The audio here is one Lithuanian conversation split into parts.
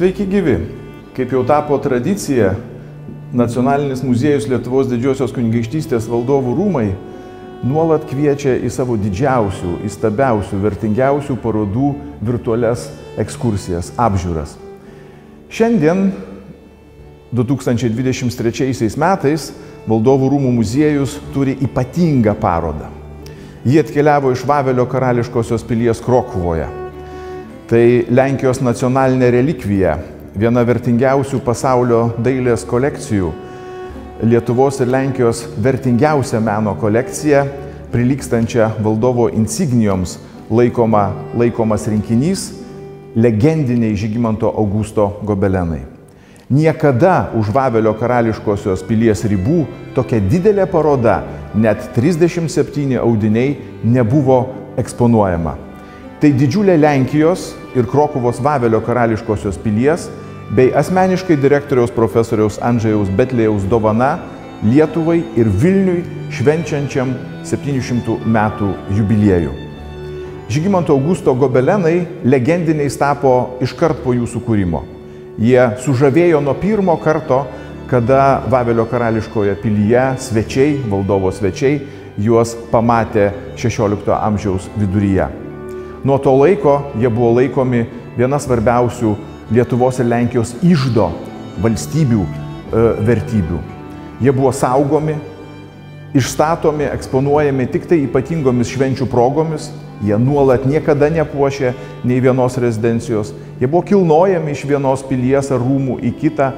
Sveiki gyvi! Kaip jau tapo tradicija, Nacionalinis muziejus Lietuvos didžiosios kunigaikštystės valdovų rūmai nuolat kviečia į savo didžiausių, įstabiausių, vertingiausių parodų virtualias ekskursijas, apžiūras. Šiandien, 2023 metais, Valdovų rūmų muziejus turi ypatingą parodą. Ji atkeliavo iš Vavelio karališkosios pilies Krokuvoje. Tai Lenkijos nacionalinė relikvija, viena vertingiausių pasaulio dailės kolekcijų, Lietuvos ir Lenkijos vertingiausia meno kolekcija, prilygstančia valdovo insignijoms laikomas rinkinys, legendiniai Žygimanto Augusto gobelenai. Niekada už Vavelio karališkosios pilies ribų tokia didelė paroda, net 37 audiniai, nebuvo eksponuojama. Tai didžiulė Lenkijos ir Krokuvos Vavelio karališkosios pilies bei asmeniškai direktoriaus profesoriaus Andrzejaus Betlejaus dovana Lietuvai ir Vilniui švenčiančiam 700 metų jubiliejų. Žygimanto Augusto gobelenai legendiniais tapo iškart po jų sukūrimo. Jie sužavėjo nuo pirmo karto, kada Vavelio karališkoje pilyje svečiai, valdovo svečiai, juos pamatė 16 amžiaus viduryje. Nuo to laiko jie buvo laikomi viena svarbiausių Lietuvos ir Lenkijos iždo valstybių vertybių. Jie buvo saugomi, išstatomi, eksponuojami tik tai ypatingomis švenčių progomis. Jie nuolat niekada nepuošė nei vienos rezidencijos. Jie buvo kilnojami iš vienos pilies ar rūmų į kitą,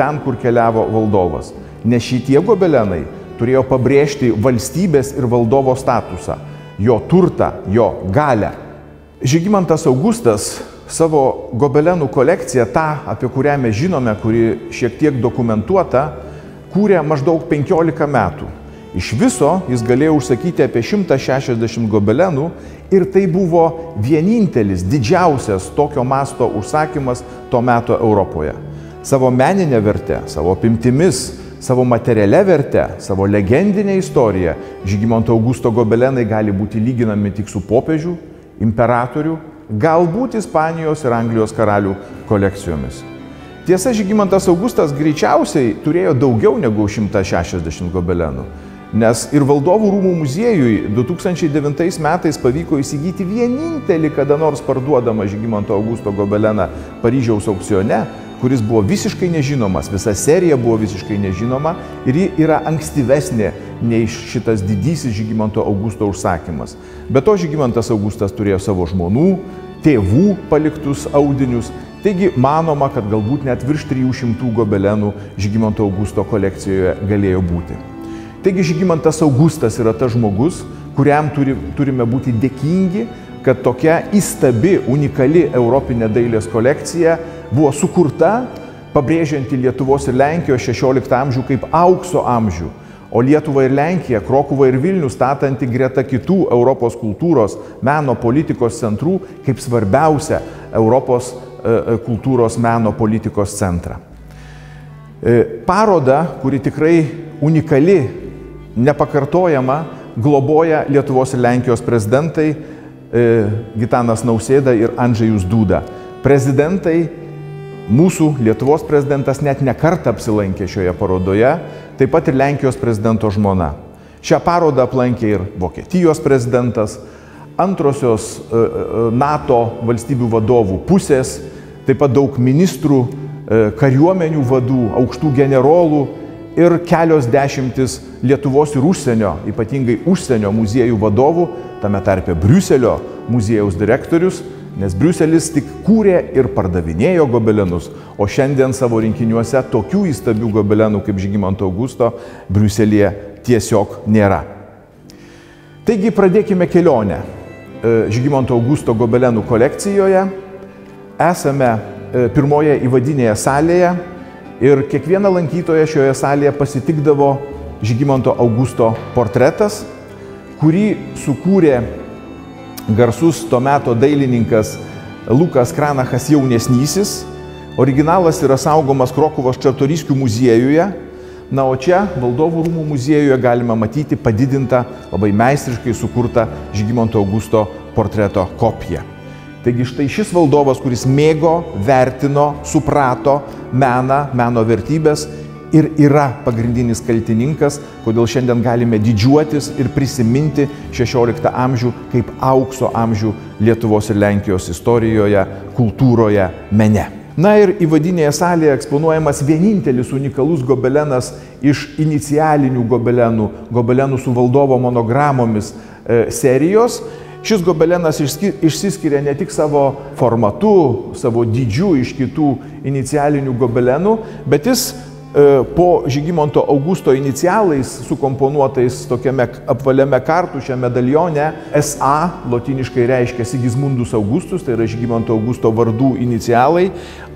ten, kur keliavo valdovas. Nes šitie gobelenai turėjo pabrėžti valstybės ir valdovo statusą, jo turtą, jo galę. Žygimantas Augustas savo gobelenų kolekciją, tą, apie kurią mes žinome, kuri šiek tiek dokumentuota, kūrė maždaug 15 metų. Iš viso jis galėjo užsakyti apie 160 gobelenų ir tai buvo vienintelis, didžiausias tokio masto užsakymas to meto Europoje. Savo meninę vertę, savo apimtimis, savo materialią vertę, savo legendinę istoriją Žygimanto Augusto gobelenai gali būti lyginami tik su popiežių, imperatorių, galbūt Ispanijos ir Anglijos karalių kolekcijomis. Tiesa, Žygimantas Augustas greičiausiai turėjo daugiau negu 160 gobelenų, nes ir Valdovų rūmų muziejui 2009 metais pavyko įsigyti vienintelį kada nors parduodamą Žygimanto Augusto gobeleną Paryžiaus aukcione, kuris buvo visiškai nežinomas, visa serija buvo visiškai nežinoma ir ji yra ankstyvesnė nei šitas didysis Žygimanto Augusto užsakymas. Be to, Žygimantas Augustas turėjo savo žmonų, tėvų paliktus audinius. Taigi manoma, kad galbūt net virš 300 gobelenų Žygimanto Augusto kolekcijoje galėjo būti. Taigi Žygimantas Augustas yra tas žmogus, kuriam turime būti dėkingi, kad tokia įstabi, unikali europinė dailės kolekcija buvo sukurta, pabrėžianti Lietuvos ir Lenkijos 16 amžių kaip aukso amžių, o Lietuvą ir Lenkiją, Krokuvą ir Vilnių statanti greta kitų Europos kultūros, meno, politikos centrų kaip svarbiausia Europos kultūros, meno, politikos centrą. Paroda, kuri tikrai unikali, nepakartojama, globoja Lietuvos ir Lenkijos prezidentai Gitanas Nausėda ir Andrzejus Duda. Prezidentai, mūsų Lietuvos prezidentas net nekartą apsilankė šioje parodoje, taip pat ir Lenkijos prezidento žmona. Šią parodą aplankė ir Vokietijos prezidentas, antrosios NATO valstybių vadovų pusės, taip pat daug ministrų, kariuomenių vadų, aukštų generolų ir kelios dešimtis Lietuvos ir užsienio, ypatingai užsienio muziejų vadovų, tame tarpe Briuselio muziejaus direktorius, nes Briuselis tik kūrė ir pardavinėjo gobelenus, o šiandien savo rinkiniuose tokių įstabių gobelenų kaip Žygimanto Augusto Briuselyje tiesiog nėra. Taigi pradėkime kelionę Žygimanto Augusto gobelenų kolekcijoje. Esame pirmoje įvadinėje salėje ir kiekvieną lankytoją šioje salėje pasitikdavo Žygimanto Augusto portretas, kurį sukūrė garsus to meto dailininkas Lukas Kranachas jaunesnysis. Originalas yra saugomas Krokuvos Čertoryskių muziejuje. Na, o čia Valdovų rūmų muziejuje galima matyti padidintą, labai meistriškai sukurtą Žygimanto Augusto portreto kopiją. Taigi štai šis valdovas, kuris mėgo, vertino, suprato meną, meno vertybės ir yra pagrindinis kaltininkas, kodėl šiandien galime didžiuotis ir prisiminti 16 amžių kaip aukso amžių Lietuvos ir Lenkijos istorijoje, kultūroje, mene. Na ir įvadinėje salėje eksponuojamas vienintelis unikalus gobelenas iš inicialinių gobelenų, gobelenų su valdovo monogramomis serijos. Šis gobelenas išsiskiria ne tik savo formatu, savo dydžiu iš kitų inicialinių gobelenų, bet jis po Žygimanto Augusto inicialais sukomponuotais tokiame apvaliame kartuše medalione SA, lotiniškai reiškia Sigismundus Augustus, tai yra Žygimanto Augusto vardų inicialai.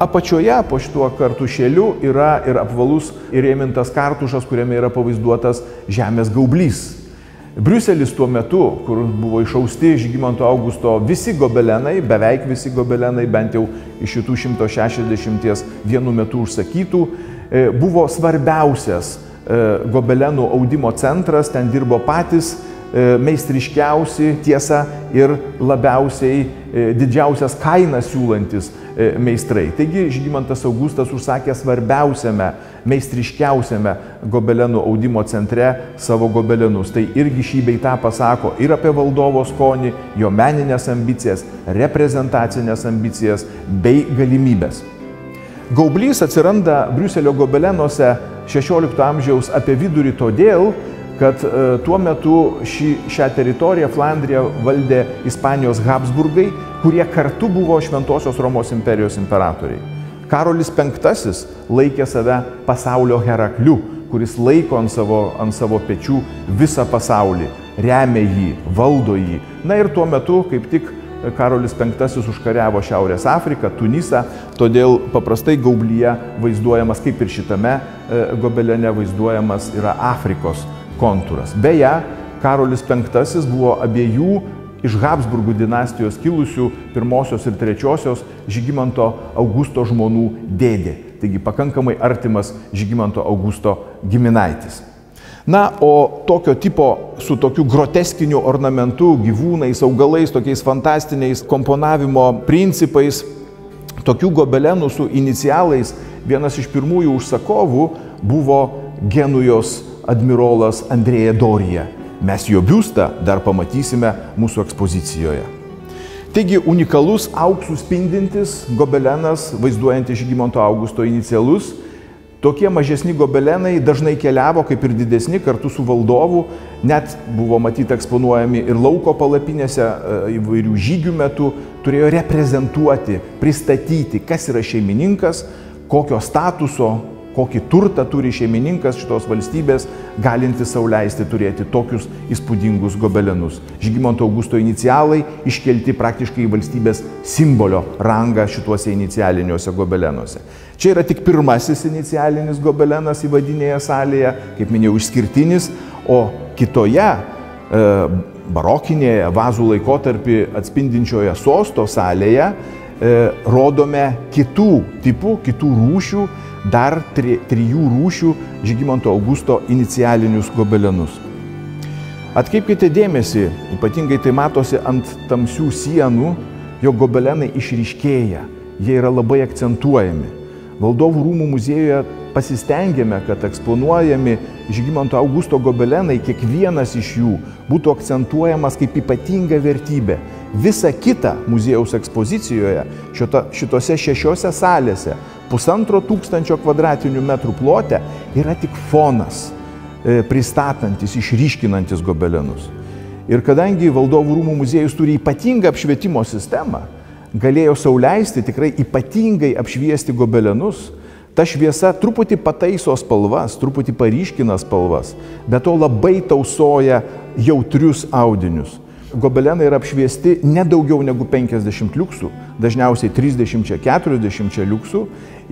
Apačioje po šituo kartušėliu yra ir apvalus įrėmintas kartušas, kuriame yra pavaizduotas žemės gaublys. Briuselis tuo metu, kur buvo išausti Žygimanto Augusto visi gobelenai, beveik visi gobelenai, bent jau iš šitų 160 vienu metu užsakytų, buvo svarbiausias gobelenų audimo centras, ten dirbo patys meistriškiausi, tiesa, ir labiausiai didžiausias kainas siūlantis meistrai. Taigi Žygimantas Augustas užsakė svarbiausiame, meistriškiausiame gobelenų audimo centre savo gobelenus. Tai irgi šį bei tą pasako ir apie valdovo skonį, jo meninės ambicijas, reprezentacinės ambicijas bei galimybės. Gaublys atsiranda Briuselio gobelenuose 16 amžiaus apie vidurį todėl, kad tuo metu šią teritoriją Flandriją valdė Ispanijos Habsburgai, kurie kartu buvo Šventosios Romos imperijos imperatoriai. Karolis V laikė save pasaulio Herakliu, kuris laiko ant savo pečių visą pasaulį, remia jį, valdo jį. Na ir tuo metu kaip tik Karolis V užkariavo Šiaurės Afriką, Tunisą, todėl paprastai gaublyje vaizduojamas, kaip ir šitame gobelene vaizduojamas, yra Afrikos kontūras. Beje, Karolis V buvo abiejų iš Habsburgų dinastijos kilusių pirmosios ir trečiosios Žygimanto Augusto žmonų dėdė. Taigi pakankamai artimas Žygimanto Augusto giminaitis. Na, o tokio tipo su tokiu groteskiniu ornamentu, gyvūnais, augalais, tokiais fantastiniais komponavimo principais, tokių gobelenų su inicialais vienas iš pirmųjų užsakovų buvo Genujos admirolas Andrėja Doryje. Mes jo biustą dar pamatysime mūsų ekspozicijoje. Taigi unikalus auksu spindintis gobelenas, vaizduojantis Žygimanto Augusto inicialus. Tokie mažesni gobelenai dažnai keliavo, kaip ir didesni, kartu su valdovu, net buvo matyti eksponuojami ir lauko palapinėse įvairių žygių metu, turėjo reprezentuoti, pristatyti, kas yra šeimininkas, kokio statuso, kokį turtą turi šeimininkas šitos valstybės, galinti sau leisti turėti tokius įspūdingus gobelenus. Žygimanto Augusto inicialai iškelti praktiškai į valstybės simbolio rangą šituose inicialiniuose gobelenuose. Čia yra tik pirmasis inicialinis gobelenas įvadinėje salėje, kaip minėjau, išskirtinis, o kitoje barokinėje vazų laikotarpį atspindinčioje sosto salėje rodome kitų tipų, kitų rūšių, dar trijų rūšių Žygimanto Augusto inicialinius gobelenus. Atkreipkite dėmesį, ypatingai tai matosi ant tamsių sienų, jog gobelenai išryškėja, jie yra labai akcentuojami. Valdovų rūmų muziejuje pasistengėme, kad eksponuojami Žygimanto Augusto gobelenai, kiekvienas iš jų būtų akcentuojamas kaip ypatinga vertybė. Visa kita muziejaus ekspozicijoje, šitose šešiose salėse, 1500 kvadratinių metrų plote, yra tik fonas, pristatantis, išryškinantis gobelenus. Ir kadangi Valdovų rūmų muziejus turi ypatingą apšvietimo sistemą, galėjo sau leisti tikrai ypatingai apšviesti gobelenus. Ta šviesa truputį pataiso spalvas, truputį paryškina spalvas, bet to labai tausoja jautrius audinius. Gobelenai yra apšviesti ne daugiau negu 50 liuksų, dažniausiai 30–40 liuksų,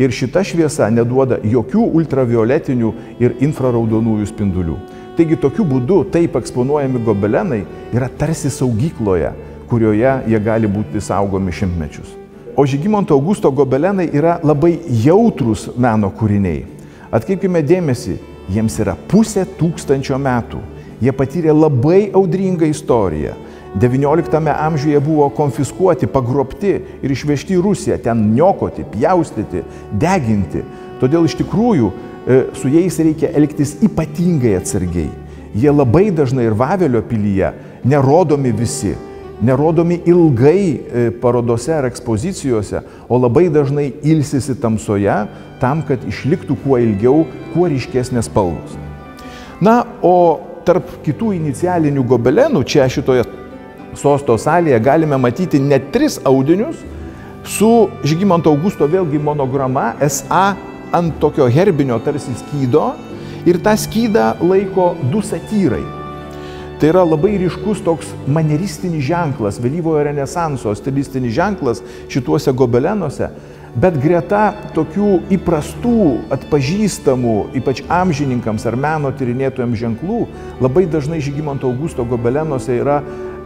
ir šita šviesa neduoda jokių ultravioletinių ir infraraudonųjų spindulių. Taigi tokiu būdu taip eksponuojami gobelenai yra tarsi saugykloje, kurioje jie gali būti saugomi šimtmečius. O Žygimanto Augusto gobelenai yra labai jautrūs meno kūriniai. Atkreipkime dėmesį, jiems yra 1500 metų. Jie patyrė labai audringą istoriją. XIX amžiuje buvo konfiskuoti, pagrobti ir išvežti į Rusiją, ten niokoti, pjaustyti, deginti. Todėl iš tikrųjų su jais reikia elgtis ypatingai atsargiai. Jie labai dažnai ir Vavelio pilyje nerodomi visi, nerodomi ilgai parodose ar ekspozicijose, o labai dažnai ilsisi tamsoje tam, kad išliktų kuo ilgiau, kuo ryškesnės spalvos. Na, o tarp kitų inicialinių gobelenų čia šitoje sosto salėje galime matyti net tris audinius su Žygimanto Augusto vėlgi monograma SA ant tokio herbinio tarsi skydo, ir tą skydą laiko du satyrai. Tai yra labai ryškus toks manieristinis ženklas, vėlyvojo renesanso stilistinis ženklas šituose gobelenuose, bet greta tokių įprastų, atpažįstamų, ypač amžininkams ar meno tyrinėtojams ženklų, labai dažnai Žygimanto Augusto gobelenuose yra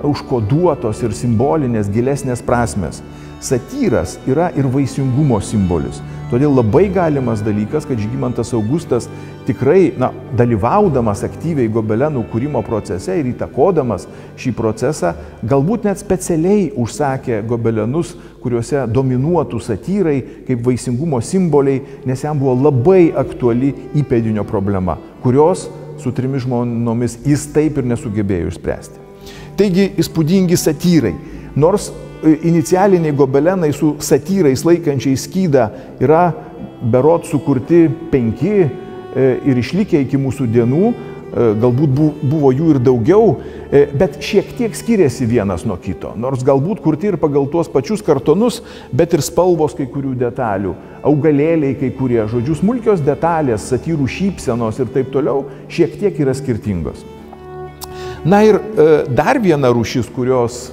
užkoduotos ir simbolinės, gilesnės prasmės. Satyras yra ir vaisingumo simbolis. Todėl labai galimas dalykas, kad Žygimantas Augustas tikrai, dalyvaudamas aktyviai gobelenų kūrimo procese ir įtakodamas šį procesą, galbūt net specialiai užsakė gobelenus, kuriuose dominuotų satyrai kaip vaisingumo simboliai, nes jam buvo labai aktuali įpėdinio problema, kurios su trimis žmonomis jis taip ir nesugebėjo išspręsti. Taigi įspūdingi satyrai. Nors inicialiniai gobelenai su satyrais laikančiai skydą yra berot sukurti 5 ir išlikę iki mūsų dienų, galbūt buvo jų ir daugiau, bet šiek tiek skiriasi vienas nuo kito. Nors galbūt kurti ir pagal tuos pačius kartonus, bet ir spalvos kai kurių detalių, augalėliai kai kurie, žodžiu, smulkios detalės, satyrų šypsenos ir taip toliau, šiek tiek yra skirtingos. Na ir dar viena rūšis, kurios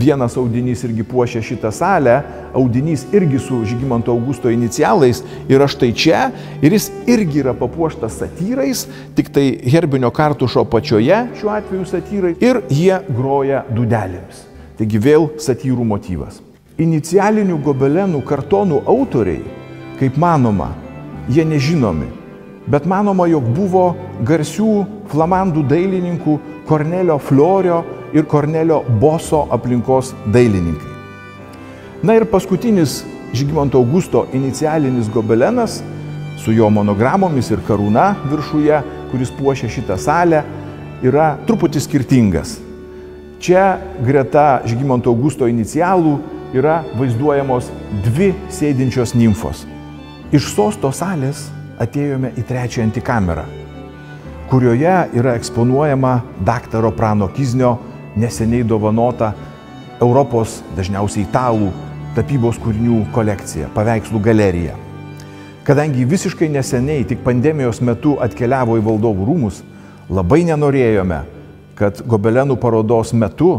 vienas audinys irgi puošia šitą salę, audinys irgi su Žygimanto Augusto inicialais yra štai čia, ir jis irgi yra papuoštas satyrais, tik tai herbinio kartušo apačioje, šiuo atveju satyrai, ir jie groja dūdelėmis. Taigi vėl satyrų motyvas. Inicialinių gobelenų kartonų autoriai, kaip manoma, jie nežinomi, bet manoma, jog buvo garsių flamandų dailininkų Kornelio Florio ir Kornelio Boso aplinkos dailininkai. Na ir paskutinis Žygimanto Augusto inicialinis gobelenas su jo monogramomis ir karūna viršuje, kuris puošia šitą salę, yra truputį skirtingas. Čia greta Žygimanto Augusto inicialų yra vaizduojamos 2 sėdinčios nimfos. Iš sosto salės atėjome į 3 antikamerą, kurioje yra eksponuojama daktaro Prano Kiznio neseniai dovanota Europos, dažniausiai italų, tapybos kūrinių kolekcija, paveikslų galerija. Kadangi visiškai neseniai, tik pandemijos metu, atkeliavo į valdovų rūmus, labai nenorėjome, kad gobelenų parodos metu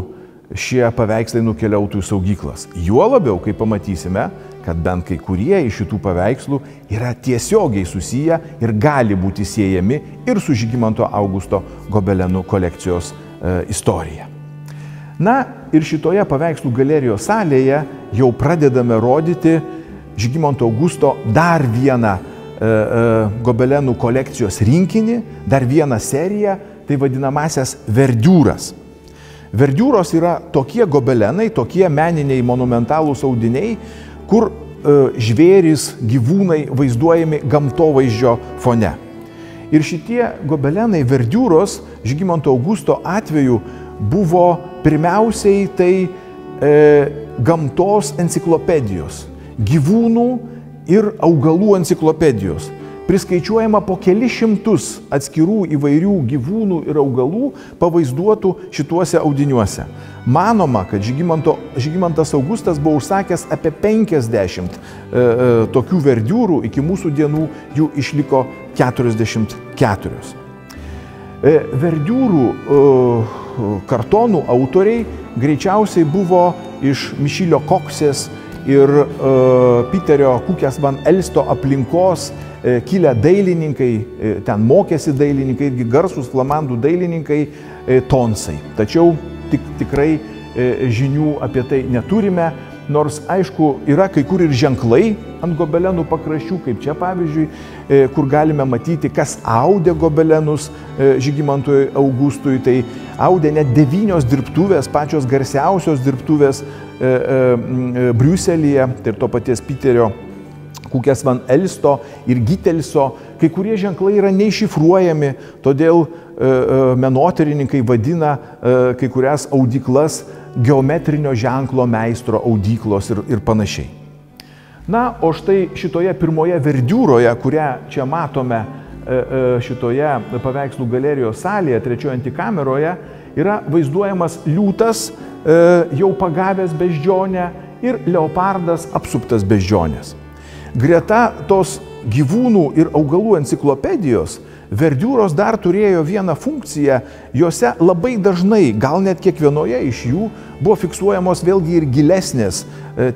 šie paveikslai nukeliautų į saugyklas. Juo labiau, kai pamatysime, kad bent kai kurie iš šitų paveikslų yra tiesiogiai susiję ir gali būti siejami ir su Žygimanto Augusto gobelenų kolekcijos istorija. Na ir šitoje paveikslų galerijos salėje jau pradedame rodyti Žygimanto Augusto dar vieną gobelenų kolekcijos rinkinį, dar vieną seriją, tai vadinamasias verdiūras. Verdiūros yra tokie gobelenai, tokie meniniai monumentalūs audiniai, kur žvėrys, gyvūnai vaizduojami gamtovaizdžio fone. Ir šitie gobelenai verdiūros Žygimanto Augusto atveju buvo pirmiausiai tai gamtos enciklopedijos, gyvūnų ir augalų enciklopedijos. Priskaičiuojama po kelišimtus atskirų įvairių gyvūnų ir augalų pavaizduotų šituose audiniuose. Manoma, kad Žygimantas Augustas buvo užsakęs apie 50 tokių verdiūrų, iki mūsų dienų jų išliko 44. Verdiūrų kartonų autoriai greičiausiai buvo iš Mišilio Koksės ir Piterio Kukės van Elsto aplinkos kilę dailininkai, ten mokėsi dailininkai, irgi garsūs flamandų dailininkai, tonsai. Tačiau tikrai žinių apie tai neturime. nors aišku yra kai kur ir ženklai ant gobelenų pakraščių, kaip čia pavyzdžiui, kur galime matyti, kas audė gobelenus Žygimantui Augustui. Tai audė net 9 dirbtuvės, pačios garsiausios dirbtuvės Briuselyje, tai ir to paties Piterio Kukės van Elsto ir Gitelso. Kai kurie ženklai yra neiššifruojami, todėl menotyrininkai vadina kai kurias audyklas geometrinio ženklo meistro audyklos ir panašiai. Na, o štai šitoje pirmoje verdiūroje, kurią čia matome šitoje paveikslų galerijos salėje, trečioje antikameroje, yra vaizduojamas liūtas jau pagavęs beždžionę ir leopardas apsuptas beždžionės. Greta tos gyvūnų ir augalų enciklopedijos verdiūros dar turėjo vieną funkciją, jose labai dažnai, gal net kiekvienoje iš jų, buvo fiksuojamos vėlgi ir gilesnės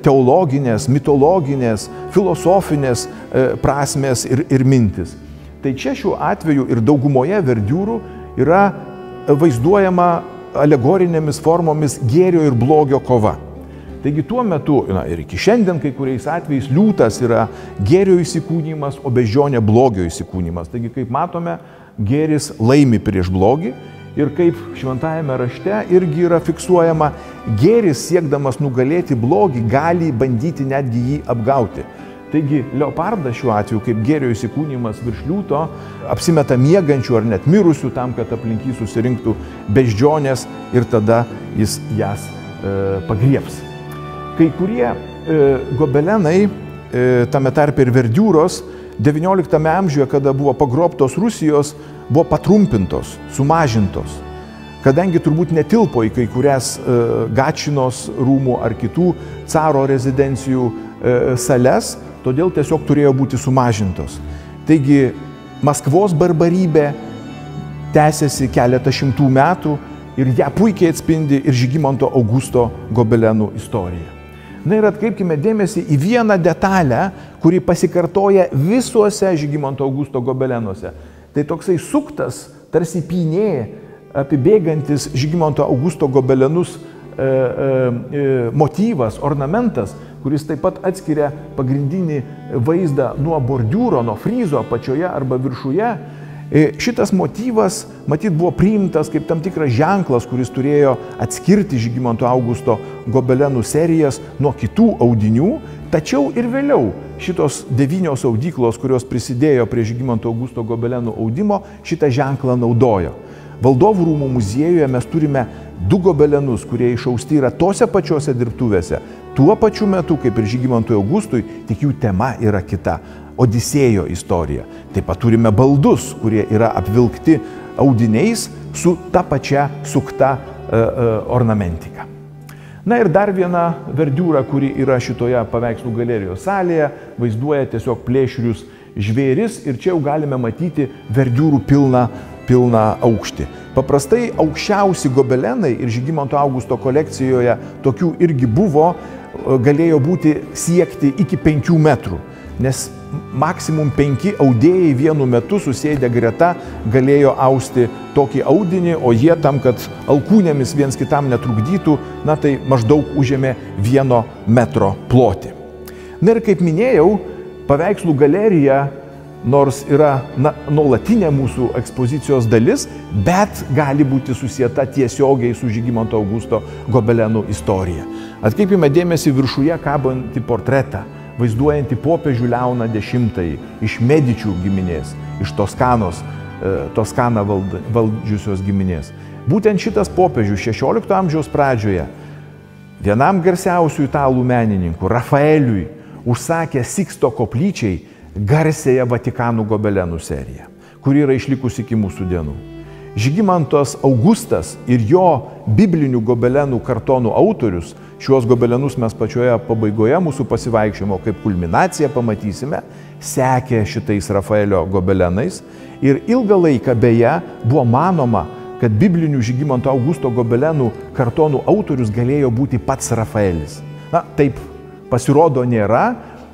teologinės, mitologinės, filosofinės prasmės ir mintis. Tai čia šiuo atveju ir daugumoje verdiūrų yra vaizduojama alegorinėmis formomis gėrio ir blogio kova. Taigi tuo metu, ir iki šiandien kai kuriais atvejais, liūtas yra gėrio įsikūnymas, o beždžionė blogio įsikūnymas. Taigi, kaip matome, gėris laimi prieš blogį ir kaip šventajame rašte irgi yra fiksuojama, gėris siekdamas nugalėti blogį gali bandyti netgi jį apgauti. Taigi, leopardas šiuo atveju, kaip gėrio įsikūnymas virš liūto, apsimeta miegančių ar net mirusių tam, kad aplink jį susirinktų beždžionės ir tada jis jas pagriebs. Kai kurie gobelenai, tame tarpe ir verdiūros, XIX amžiuje, kada buvo pagrobtos Rusijos, buvo patrumpintos, sumažintos, kadangi turbūt netilpo į kai kurias Gačinos rūmų ar kitų caro rezidencijų sales, todėl tiesiog turėjo būti sumažintos. Taigi Maskvos barbarybė tęsiasi keletą šimtų metų ir ją puikiai atspindi ir Žygimanto Augusto gobelenų istorija. Na ir atkreipkime dėmesį į vieną detalę, kuri pasikartoja visuose Žygimanto Augusto gobelenuose. Tai toksai suktas, tarsi pynė, apibėgantis Žygimanto Augusto gobelenus motyvas, ornamentas, kuris taip pat atskiria pagrindinį vaizdą nuo bordiūro, nuo fryzo apačioje arba viršuje. Šitas motyvas, matyt, buvo priimtas kaip tam tikras ženklas, kuris turėjo atskirti Žygimanto Augusto gobelenų serijas nuo kitų audinių, tačiau ir vėliau šitos 9 audyklos, kurios prisidėjo prie Žygimanto Augusto gobelenų audimo, šitą ženklą naudojo. Valdovų rūmų muziejuje mes turime 2 gobelenus, kurie išausti yra tose pačiose dirbtuvėse. Tuo pačiu metu, kaip ir Žygimantui Augustui, tik jų tema yra kita. Odisėjo istorija. Taip pat turime baldus, kurie yra apvilkti audiniais su ta pačia sukta ornamentika. Na ir dar viena verdiūra, kuri yra šitoje paveikslų galerijos salėje, vaizduoja tiesiog plėšrius žvėris ir čia jau galime matyti verdiūrų pilną aukštį. Paprastai aukščiausi gobelenai ir Žygimanto Augusto kolekcijoje tokių irgi buvo, galėjo būti siekti iki 5 metrų, nes maksimum 5 audėjai vienu metu susėdę greta galėjo austi tokį audinį, o jie tam, kad alkūnėmis viens kitam netrukdytų, na tai maždaug užėmė 1 metro plotį. Na ir kaip minėjau, paveikslų galerija, nors yra nuolatinė mūsų ekspozicijos dalis, bet gali būti susieta tiesiogiai su Žygimanto Augusto gobelenų istorija. Atkreipime dėmesį viršuje kabantį portretą, vaizduojantį popiežių Leoną X iš Medičių giminės, iš Toskaną valdžiusios giminės. Būtent šitas popiežius XVI amžiaus pradžioje vienam garsiausių italų menininkų, Rafaeliui, užsakė Siksto koplyčiai garsiąją Vatikanų gobelenų seriją, kuri yra išlikusi iki mūsų dienų. Žygimantas Augustas ir jo biblinių gobelenų kartonų autorius, šiuos gobelenus mes pačioje pabaigoje mūsų pasivaikščiojimo kaip kulminaciją pamatysime, sekė šitais Rafaelio gobelenais ir ilgą laiką beje buvo manoma, kad biblinių Žygimanto Augusto gobelenų kartonų autorius galėjo būti pats Rafaelis. Na, taip pasirodo nėra,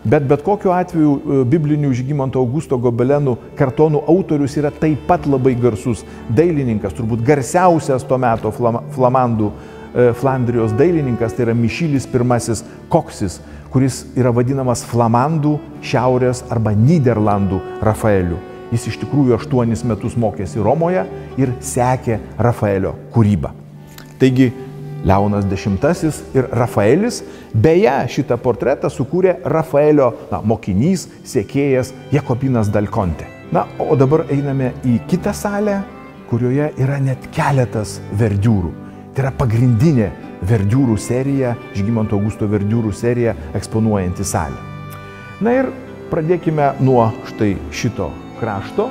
bet kokiu atveju biblinių Žygimanto Augusto gobelenų kartonų autorius yra taip pat labai garsus dailininkas, turbūt garsiausias to meto flamandų Flandrijos dailininkas, tai yra Mišilis I Koksis, kuris yra vadinamas Flamandų, Šiaurės arba Nyderlandų Rafaeliu. Jis iš tikrųjų 8 metus mokėsi Romoje ir sekė Rafaelio kūrybą. Taigi Leonas X ir Rafaelis, beje, šitą portretą sukūrė Rafaelio mokinys, sekėjas Jakopinas Dalkonte. Na, o dabar einame į kitą salę, kurioje yra net keletas verdiūrų. Tai yra pagrindinė verdiūrų serija, Žygimanto Augusto verdiūrų serija eksponuojanti salė. Na ir pradėkime nuo štai šito krašto.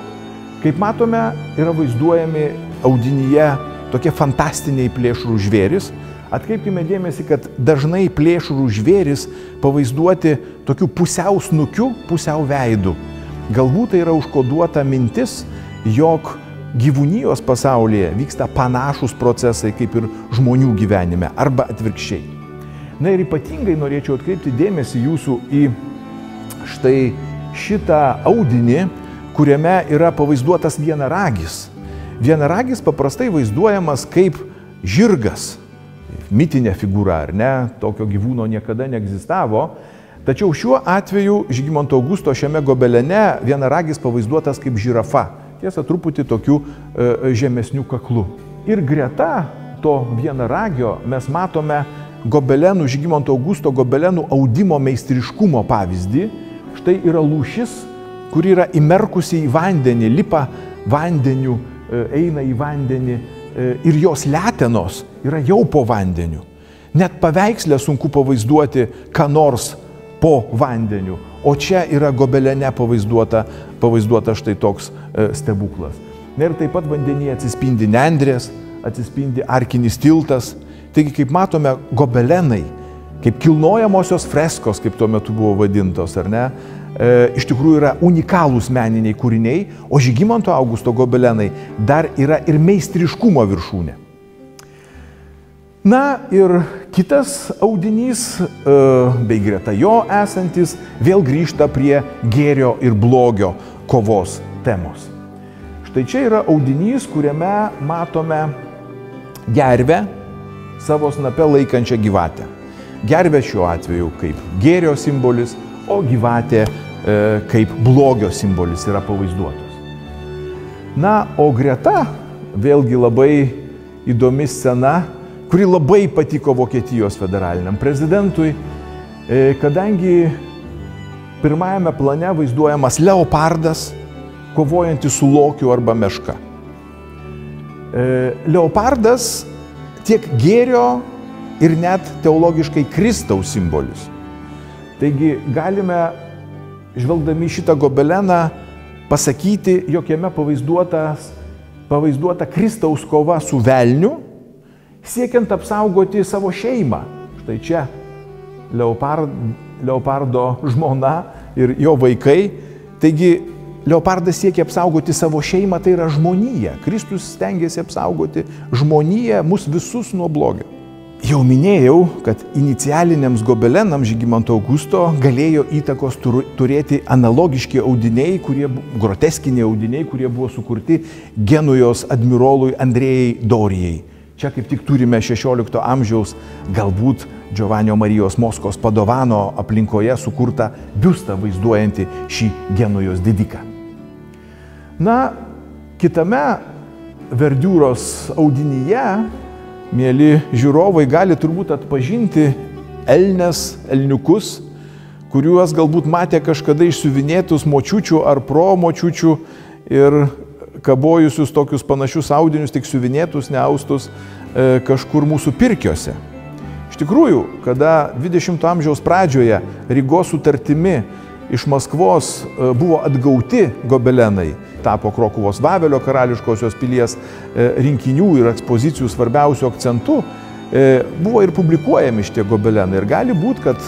Kaip matome, yra vaizduojami audinyje tokie fantastiniai plėšrų žvėris. Atkreipkime dėmesį, kad dažnai plėšrų žvėris pavaizduoti tokiu pusiau snukiu, pusiau veidu. Galbūt tai yra užkoduota mintis, jog gyvūnijos pasaulyje vyksta panašus procesai kaip ir žmonių gyvenime arba atvirkščiai. Na ir ypatingai norėčiau atkreipti dėmesį jūsų į štai šitą audinį, kuriame yra pavaizduotas vienaragis. Vienaragis paprastai vaizduojamas kaip žirgas, mitinė figūra, ar ne, tokio gyvūno niekada neegzistavo. Tačiau šiuo atveju Žygimanto Augusto šiame gobelene vienaragis pavaizduotas kaip žirafa, tiesa truputį tokiu žemesniu kaklu. Ir greta to vienaragio mes matome gobelenų, Žygimanto Augusto gobelenų audimo meistriškumo pavyzdį. Štai yra lūšis, kuri yra įmerkusi į vandenį, lipa vandeniu, eina į vandenį ir jos letenos yra jau po vandeniu. Net paveikslę sunku pavaizduoti ką nors po vandeniu, o čia yra gobelene pavaizduota štai toks stebuklas. Ir taip pat vandenyje atsispindi nendrės, atsispindi arkinis tiltas. Taigi, kaip matome, gobelenai, kaip kilnojamosios freskos, kaip tuo metu buvo vadintos, ar ne, iš tikrųjų yra unikalūs meniniai kūriniai, o Žygimanto Augusto gobelenai dar yra ir meistriškumo viršūnė. Na ir kitas audinys, bei greta jo esantis, vėl grįžta prie gėrio ir blogio kovos temos. Štai čia yra audinys, kuriame matome gervę, savo snape laikančią gyvatę. Gervė šiuo atveju kaip gėrio simbolis, o gyvatė kaip blogio simbolis yra pavaizduotos. Na, o greta, vėlgi labai įdomi scena, kuri labai patiko Vokietijos federaliniam prezidentui, kadangi pirmajame plane vaizduojamas leopardas, kovojantis su lokiu arba meška. Leopardas tiek gėrio ir net teologiškai Kristaus simbolis. Taigi galime, žvelgdami šitą gobeleną, pasakyti, jog jame pavaizduota Kristaus kova su velniu, siekiant apsaugoti savo šeimą. Štai čia leopardo žmona ir jo vaikai. Taigi leopardas siekia apsaugoti savo šeimą, tai yra žmoniją. Kristus stengiasi apsaugoti žmoniją, mus visus nuo blogio. Jau minėjau, kad inicialiniams gobelenams Žygimanto Augusto galėjo įtakos turėti analogiški audiniai, groteskiniai audiniai, kurie buvo sukurti Genujos admirolui Andrėjai Dorijai. Čia kaip tik turime 16 amžiaus, galbūt Giovanio Marijos Moskos Padovano aplinkoje sukurtą biustą vaizduojantį šį Genujos didiką. Na, kitame verdiūros audinyje, mėly žiūrovai, gali turbūt atpažinti elnes, elniukus, kuriuos galbūt matė kažkada išsiuvinėtus močiučių ar promočiučių ir kabojusius tokius panašius audinius, tik siuvinėtus, neaustus kažkur mūsų pirkiuose. Iš tikrųjų, kada 20 amžiaus pradžioje Rygos sutartimi iš Maskvos buvo atgauti gobelenai, tapo Krokuvos Vavelio karališkosios pilies rinkinių ir ekspozicijų svarbiausių akcentų, buvo ir publikuojami šitie gobelenai. Ir gali būti, kad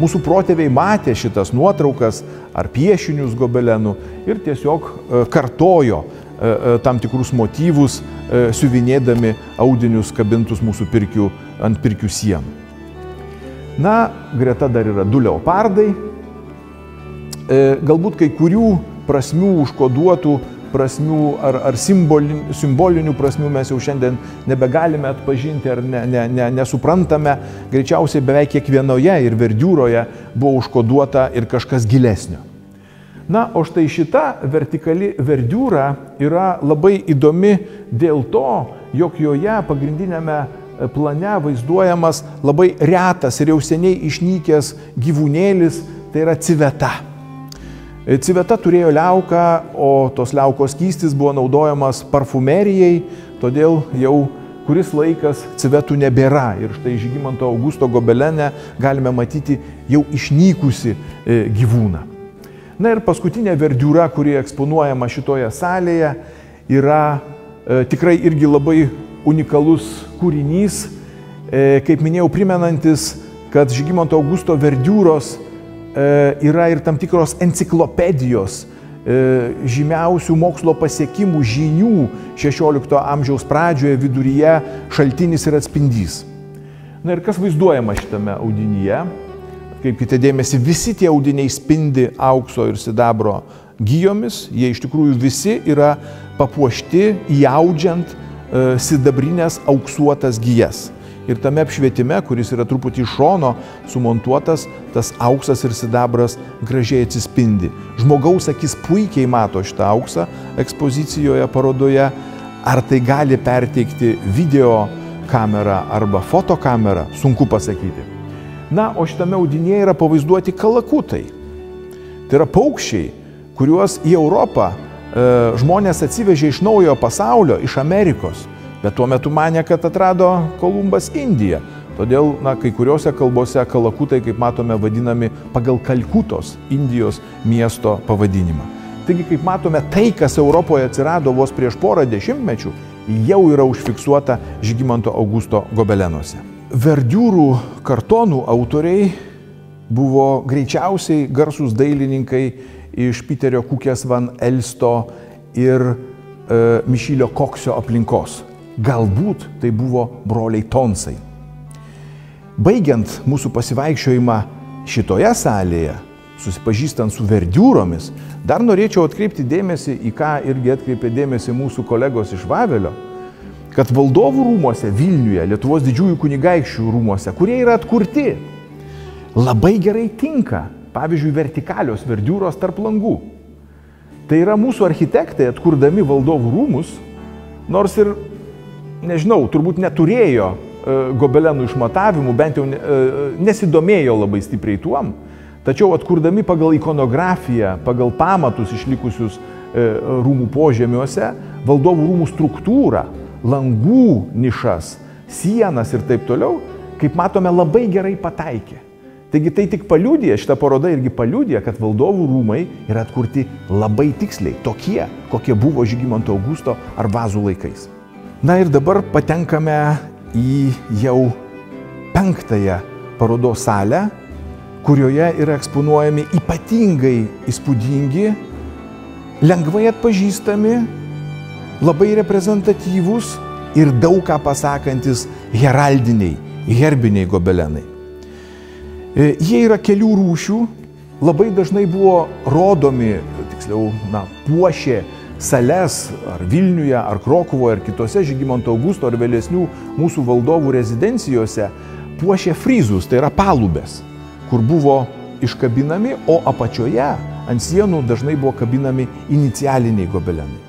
mūsų protėviai matė šitas nuotraukas ar piešinius gobelenų ir tiesiog kartojo tam tikrus motyvus, siuvinėdami audinius kabintus mūsų pirkių ant pirkių sienų. Na, greta dar yra du leopardai, galbūt kai kurių prasmių užkoduotų prasmių ar simbolinių prasmių mes jau šiandien nebegalime atpažinti ar nesuprantame, greičiausiai beveik kiekvienoje ir verdiūroje buvo užkoduota ir kažkas gilesnio. Na, o štai šita vertikali verdiūra yra labai įdomi dėl to, jog joje pagrindinėme plane vaizduojamas labai retas ir jau seniai išnykęs gyvūnėlis, tai yra civeta. Civeta turėjo liauką, o tos liaukos skystis buvo naudojamas parfumerijai, todėl jau kuris laikas civetų nebėra. Ir štai Žygimanto Augusto Gobelene galime matyti jau išnykusi gyvūną. Na ir paskutinė verdiūra, kuri eksponuojama šitoje salėje, yra tikrai irgi labai unikalus kūrinys, kaip minėjau, primenantis, kad Žygimanto Augusto verdiūros yra ir tam tikros enciklopedijos žymiausių mokslo pasiekimų žinių 16 amžiaus pradžioje, viduryje, šaltinis ir atspindys. Na ir kas vaizduojama šitame audinyje? Kaip kitą dėmesį, visi tie audiniai spindi aukso ir sidabro gijomis, jie iš tikrųjų visi yra papuošti, įaudžiant sidabrinės auksuotas gijas. Ir tame apšvietime, kuris yra truputį iš šono sumontuotas, tas auksas ir sidabras gražiai atsispindi. Žmogaus akis puikiai mato šitą auksą ekspozicijoje, parodoje. Ar tai gali perteikti video kamerą arba fotokamerą, sunku pasakyti. Na, o šitame audinėje yra pavaizduoti kalakutai. Tai yra paukščiai, kuriuos į Europą žmonės atsivežė iš naujojo pasaulio, iš Amerikos. Bet tuo metu manė, kad atrado Kolumbas Indiją. Todėl, na, kai kuriuose kalbose kalakutai, kaip matome, vadinami pagal Kalkutos, Indijos miesto pavadinimą. Taigi, kaip matome, tai, kas Europoje atsirado vos prieš porą dešimtmečių, jau yra užfiksuota Žygimanto Augusto Gobelenuose. Verdiūrų kartonų autoriai buvo greičiausiai garsūs dailininkai iš Piterio Kukės van Elsto ir Mišilio Koksio aplinkos. Galbūt tai buvo broliai Tonsai. Baigiant mūsų pasivaikščiojimą šitoje salėje, susipažįstant su verdiūromis, dar norėčiau atkreipti dėmesį, į ką irgi atkreipė dėmesį mūsų kolegos iš Vavelio, kad valdovų rūmuose Vilniuje, Lietuvos didžiųjų kunigaikščių rūmuose, kurie yra atkurti, labai gerai tinka, pavyzdžiui, vertikalios verdiūros tarp langų. Tai yra mūsų architektai, atkurdami valdovų rūmus, nors ir, nežinau, turbūt neturėjo Gobelenų išmatavimų, bent jau nesidomėjo labai stipriai tuom, tačiau atkurdami pagal ikonografiją, pagal pamatus išlikusius rūmų požemiuose, valdovų rūmų struktūrą, langų nišas, sienas ir taip toliau, kaip matome, labai gerai pataikė. Taigi tai tik paliudija, šita paroda irgi paliudija, kad valdovų rūmai yra atkurti labai tiksliai, tokie, kokie buvo Žygimanto Augusto ar vazų laikais. Na ir dabar patenkame į jau 5-ąją parodos salę, kurioje yra eksponuojami ypatingai įspūdingi, lengvai atpažįstami, labai reprezentatyvūs ir daug ką pasakantis heraldiniai, herbiniai gobelenai. Jie yra kelių rūšių, labai dažnai buvo rodomi, tiksliau, na, puošė sales ar Vilniuje, ar Krokuvoje, ar kitose Žygimanto Augusto ar vėlesnių mūsų valdovų rezidencijose, puošė frizus, tai yra palubės, kur buvo iškabinami, o apačioje ant sienų dažnai buvo kabinami inicialiniai gobelenai.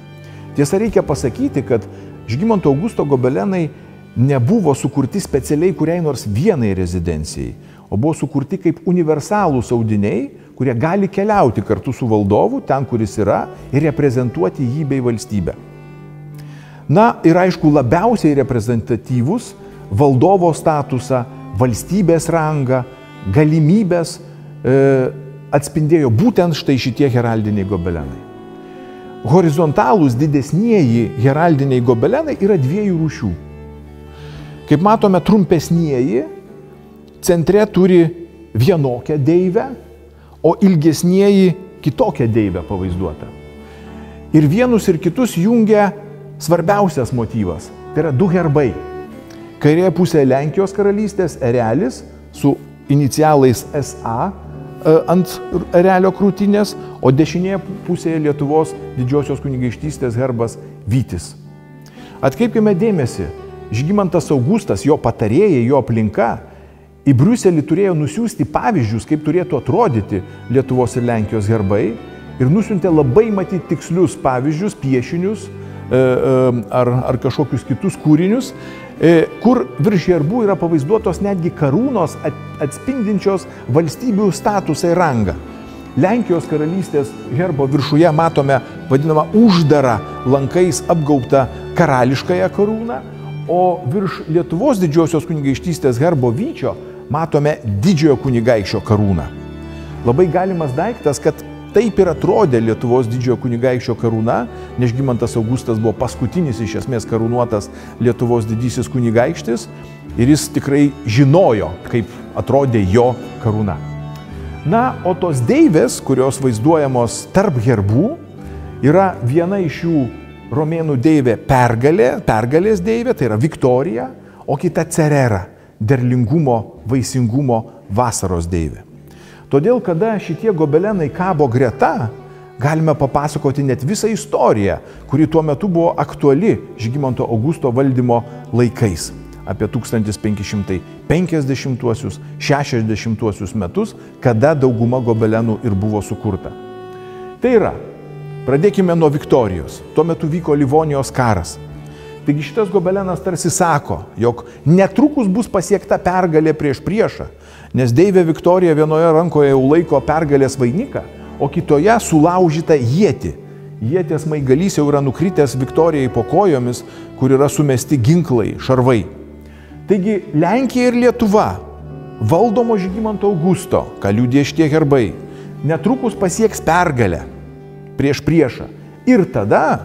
Tiesa, reikia pasakyti, kad Žygimanto Augusto gobelenai nebuvo sukurti specialiai kuriai nors vienai rezidencijai, o buvo sukurti kaip universalūs audiniai, kurie gali keliauti kartu su valdovu, ten, kuris yra, ir reprezentuoti jį bei valstybę. Na ir aišku, labiausiai reprezentatyvus valdovo statusą, valstybės rangą, galimybės atspindėjo būtent štai šitie heraldiniai gobelenai. Horizontalūs didesnieji heraldiniai gobelenai yra 2 rūšių. Kaip matome, trumpesnieji centre turi vienokią deivę, o ilgesnieji kitokią deivę pavaizduotą. Ir vienus ir kitus jungia svarbiausias motyvas, tai yra 2 herbai. Kairėje pusėje Lenkijos karalystės erelis su inicialais SA ant erelio krūtinės, o dešinėje pusėje Lietuvos didžiosios kunigaikštystės herbas vytis. Atkreipkime dėmesį, Žygimantas Augustas, jo patarėjai, jo aplinka į Briuselį turėjo nusiųsti pavyzdžius, kaip turėtų atrodyti Lietuvos ir Lenkijos herbai, ir nusiuntė labai matyti tikslius pavyzdžius, piešinius ar kažkokius kitus kūrinius, kur virš herbų yra pavaizduotos netgi karūnos atspindinčios valstybių statusą ir rangą. Lenkijos karalystės herbo viršuje matome vadinamą uždarą lankais apgaubtą karališkąją karūną, o virš Lietuvos didžiosios kunigaikštystės herbo vyčio matome didžiojo kunigaikščio karūną. Labai galimas daiktas, kad taip ir atrodė Lietuvos didžiojo kunigaikščio karūna, nes Žygimantas Augustas buvo paskutinis iš esmės karūnuotas Lietuvos didysis kunigaikštis ir jis tikrai žinojo, kaip atrodė jo karūna. Na, o tos deivės, kurios vaizduojamos tarp herbų, yra viena iš jų romėnų deivė pergalės deivė, tai yra Viktorija, o kita Cerera, derlingumo, vaisingumo, vasaros deivė. Todėl, kada šitie gobelenai kabo greta, galime papasakoti net visą istoriją, kuri tuo metu buvo aktuali Žygimanto Augusto valdymo laikais. Apie 1550–60 metus, kada dauguma gobelenų ir buvo sukurta. Tai yra, pradėkime nuo Viktorijos. Tuo metu vyko Livonijos karas. Taigi šitas gobelenas tarsi sako, jog netrukus bus pasiekta pergalė prieš priešą, nes deivė Viktorija vienoje rankoje jau laiko pergalės vainiką, o kitoje sulaužyta ietį. Ieties maigalys jau yra nukritęs Viktorijai po kojomis, kur yra sumesti ginklai, šarvai. Taigi Lenkija ir Lietuva, valdomo Žygimanto Augusto, ką liudija šitie herbai, netrukus pasieks pergalę prieš priešą. Ir tada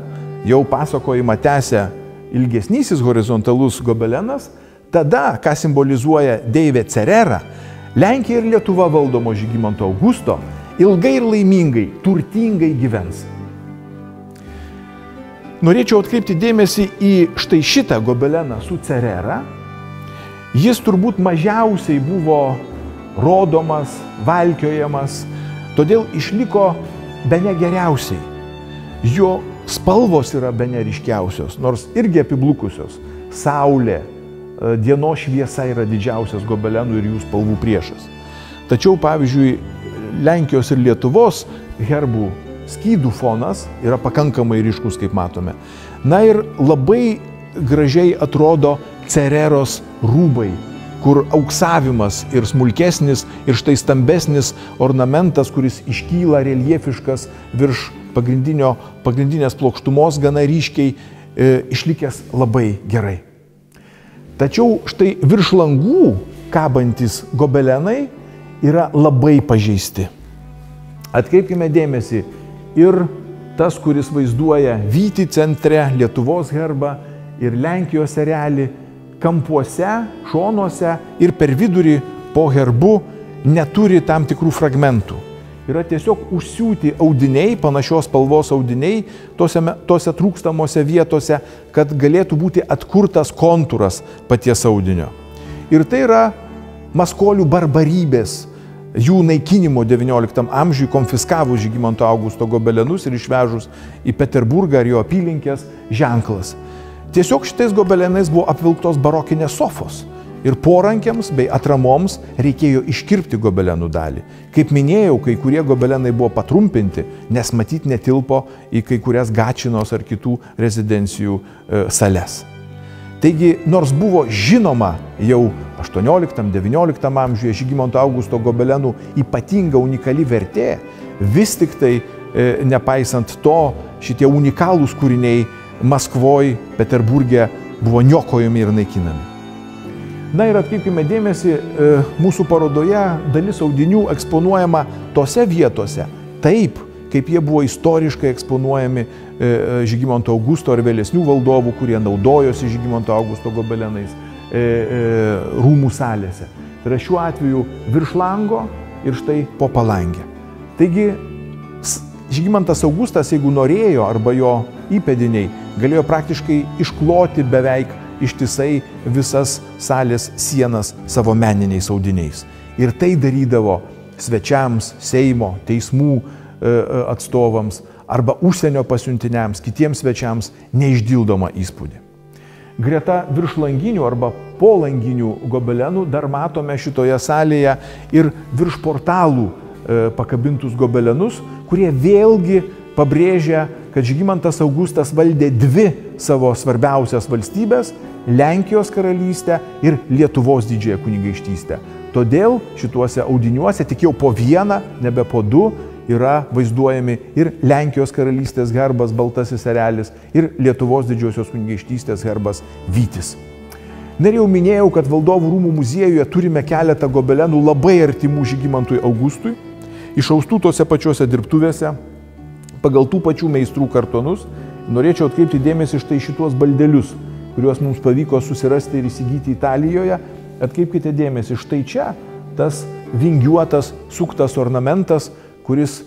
jau pasakojimą tęsia ilgesnysis horizontalus gobelenas, tada, ką simbolizuoja deivė Cerera, Lenkija ir Lietuva valdomo Žygimanto Augusto ilgai ir laimingai, turtingai gyvens. Norėčiau atkreipti dėmesį į štai šitą gobeleną su Cerera. Jis turbūt mažiausiai buvo rodomas, valkiojamas, todėl išliko bene geriausiai. Jo spalvos yra bene ryškiausios, nors irgi apiblukusios. Saulė, dienos šviesa yra didžiausias gobelenų ir jų spalvų priešas. Tačiau, pavyzdžiui, Lenkijos ir Lietuvos herbų skydų fonas yra pakankamai ryškus, kaip matome. Na ir labai gražiai atrodo Cereros rūbai, kur auksavimas ir smulkesnis, ir štai stambesnis ornamentas, kuris iškyla reljefiškas virš pagrindinės plokštumos gana ryškiai, išlikęs labai gerai. Tačiau štai virš langų kabantis gobelenai yra labai pažeisti. Atkreipkime dėmesį ir tas, kuris vaizduoja vytį centre, Lietuvos herbą ir Lenkijos erelį, kampuose, šonuose ir per vidurį po herbu neturi tam tikrų fragmentų. Yra tiesiog užsiūti audiniai, panašios spalvos audiniai, tose trūkstamose vietose, kad galėtų būti atkurtas kontūras paties audinio. Ir tai yra maskolių barbarybės, jų naikinimo XIX amžiui, konfiskavus Žygimanto Augusto gobelenus ir išvežus į Peterburgą ar jo apylinkės ženklas. Tiesiog šitais gobelenais buvo apvilktos barokinės sofos. Ir porankiams bei atramoms reikėjo iškirpti gobelenų dalį. Kaip minėjau, kai kurie gobelenai buvo patrumpinti, nes matyt netilpo į kai kurias Gačinos ar kitų rezidencijų sales. Taigi, nors buvo žinoma jau 18–19 amžiuje Žygimanto Augusto gobelenų ypatinga unikali vertė, vis tik tai, nepaisant to, šitie unikalūs kūriniai Maskvoje, Peterburge buvo niokojami ir naikinami. Na ir atkreipkime dėmesį, mūsų parodoje dalis audinių eksponuojama tose vietose, taip, kaip jie buvo istoriškai eksponuojami Žygimanto Augusto ar vėlesnių valdovų, kurie naudojosi Žygimanto Augusto gobelenais rūmų salėse. Tai yra šiuo atveju virš lango ir štai po palangę. Taigi, Žygimantas Augustas, jeigu norėjo, arba jo įpėdiniai, galėjo praktiškai iškloti beveik ištisai visas salės sienas savo meniniais audiniais. Ir tai darydavo svečiams, Seimo, teismų atstovams arba užsienio pasiuntiniams, kitiems svečiams neišdildomą įspūdį. Greta viršlanginių arba polanginių gobelenų dar matome šitoje salėje ir virš portalų pakabintus gobelenus, kurie vėlgi pabrėžia, kad Žygimantas Augustas valdė dvi savo svarbiausias valstybės – Lenkijos karalystę ir Lietuvos didžiąją kunigaikštystę. Todėl šituose audiniuose tik jau po vieną, nebe po du, yra vaizduojami ir Lenkijos karalystės herbas baltasis erelis, ir Lietuvos didžiosios kunigaikštystės herbas vytis. Na ir jau minėjau, kad Valdovų rūmų muziejuje turime keletą gobelenų labai artimų Žygimantui Augustui, išaustų tose pačiose dirbtuvėse, pagal tų pačių meistrų kartonus. Norėčiau atkreipti dėmesį štai šituos baldelius, kuriuos mums pavyko susirasti ir įsigyti Italijoje. Atkreipkite dėmesį, štai čia tas vingiuotas, suktas ornamentas, kuris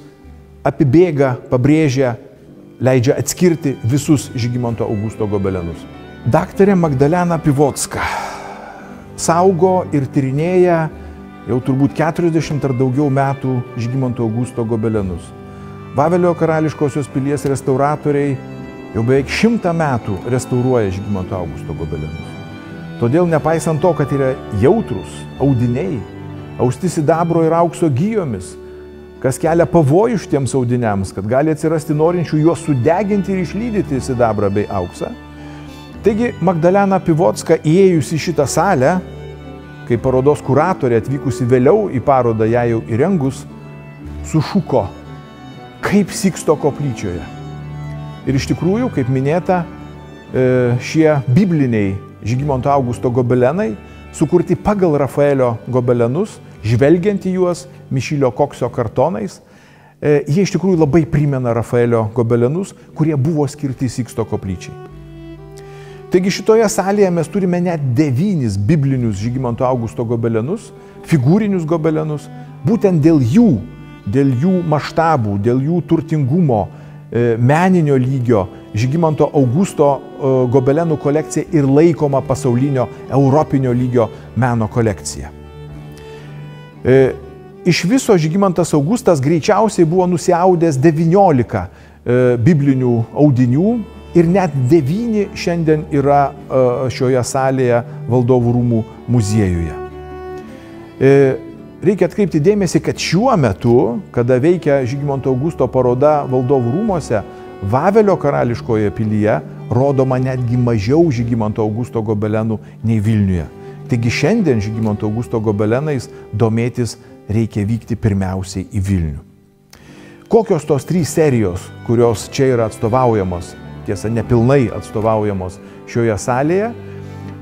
apibėga, pabrėžia, leidžia atskirti visus Žygimanto Augusto gobelenus. Daktarė Magdalena Pivotska saugo ir tyrinėja jau turbūt 40 ar daugiau metų Žygimanto Augusto gobelenus. Vavelio karališkosios pilies restauratoriai jau beveik 100 metų restauruoja Žygimanto Augusto gobelenus. Todėl, nepaisant to, kad yra jautrus audiniai, austi sidabro ir aukso gijomis, kas kelia pavojų šitiems audiniams, kad gali atsirasti norinčių juos sudeginti ir išlydyti sidabrą bei auksą. Taigi Magdalena Pivotska, įėjusi šitą salę, kai parodos kuratorė atvykusi vėliau į parodą ją jau įrengus, sušuko, kaip Siksto koplyčioje. Ir iš tikrųjų, kaip minėta, šie bibliniai Žygimanto Augusto gobelenai sukurti pagal Rafaelio gobelenus, žvelgiant į juos Mišilio Koksio kartonais, jie iš tikrųjų labai primena Rafaelio gobelenus, kurie buvo skirti Siksto koplyčiai. Taigi šitoje salėje mes turime net 9 biblinius Žygimanto Augusto gobelenus, figūrinius gobelenus, būtent dėl jų maštabų, dėl jų turtingumo, meninio lygio Žygimanto Augusto gobelenų kolekcija ir laikoma pasaulinio europinio lygio meno kolekcija. Iš viso Žygimantas Augustas greičiausiai buvo nusiaudęs 19 biblinių audinių ir net 9 šiandien yra šioje salėje Valdovų rūmų muziejuje. Reikia atkreipti dėmesį, kad šiuo metu, kada veikia Žygimanto Augusto paroda Valdovų rūmose, Vavelio karališkoje pilyje rodoma netgi mažiau Žygimanto Augusto gobelenų nei Vilniuje. Taigi šiandien Žygimanto Augusto gobelenais domėtis reikia vykti pirmiausiai į Vilnių. Kokios tos 3 serijos, kurios čia yra atstovaujamos, tiesa nepilnai atstovaujamos šioje salėje,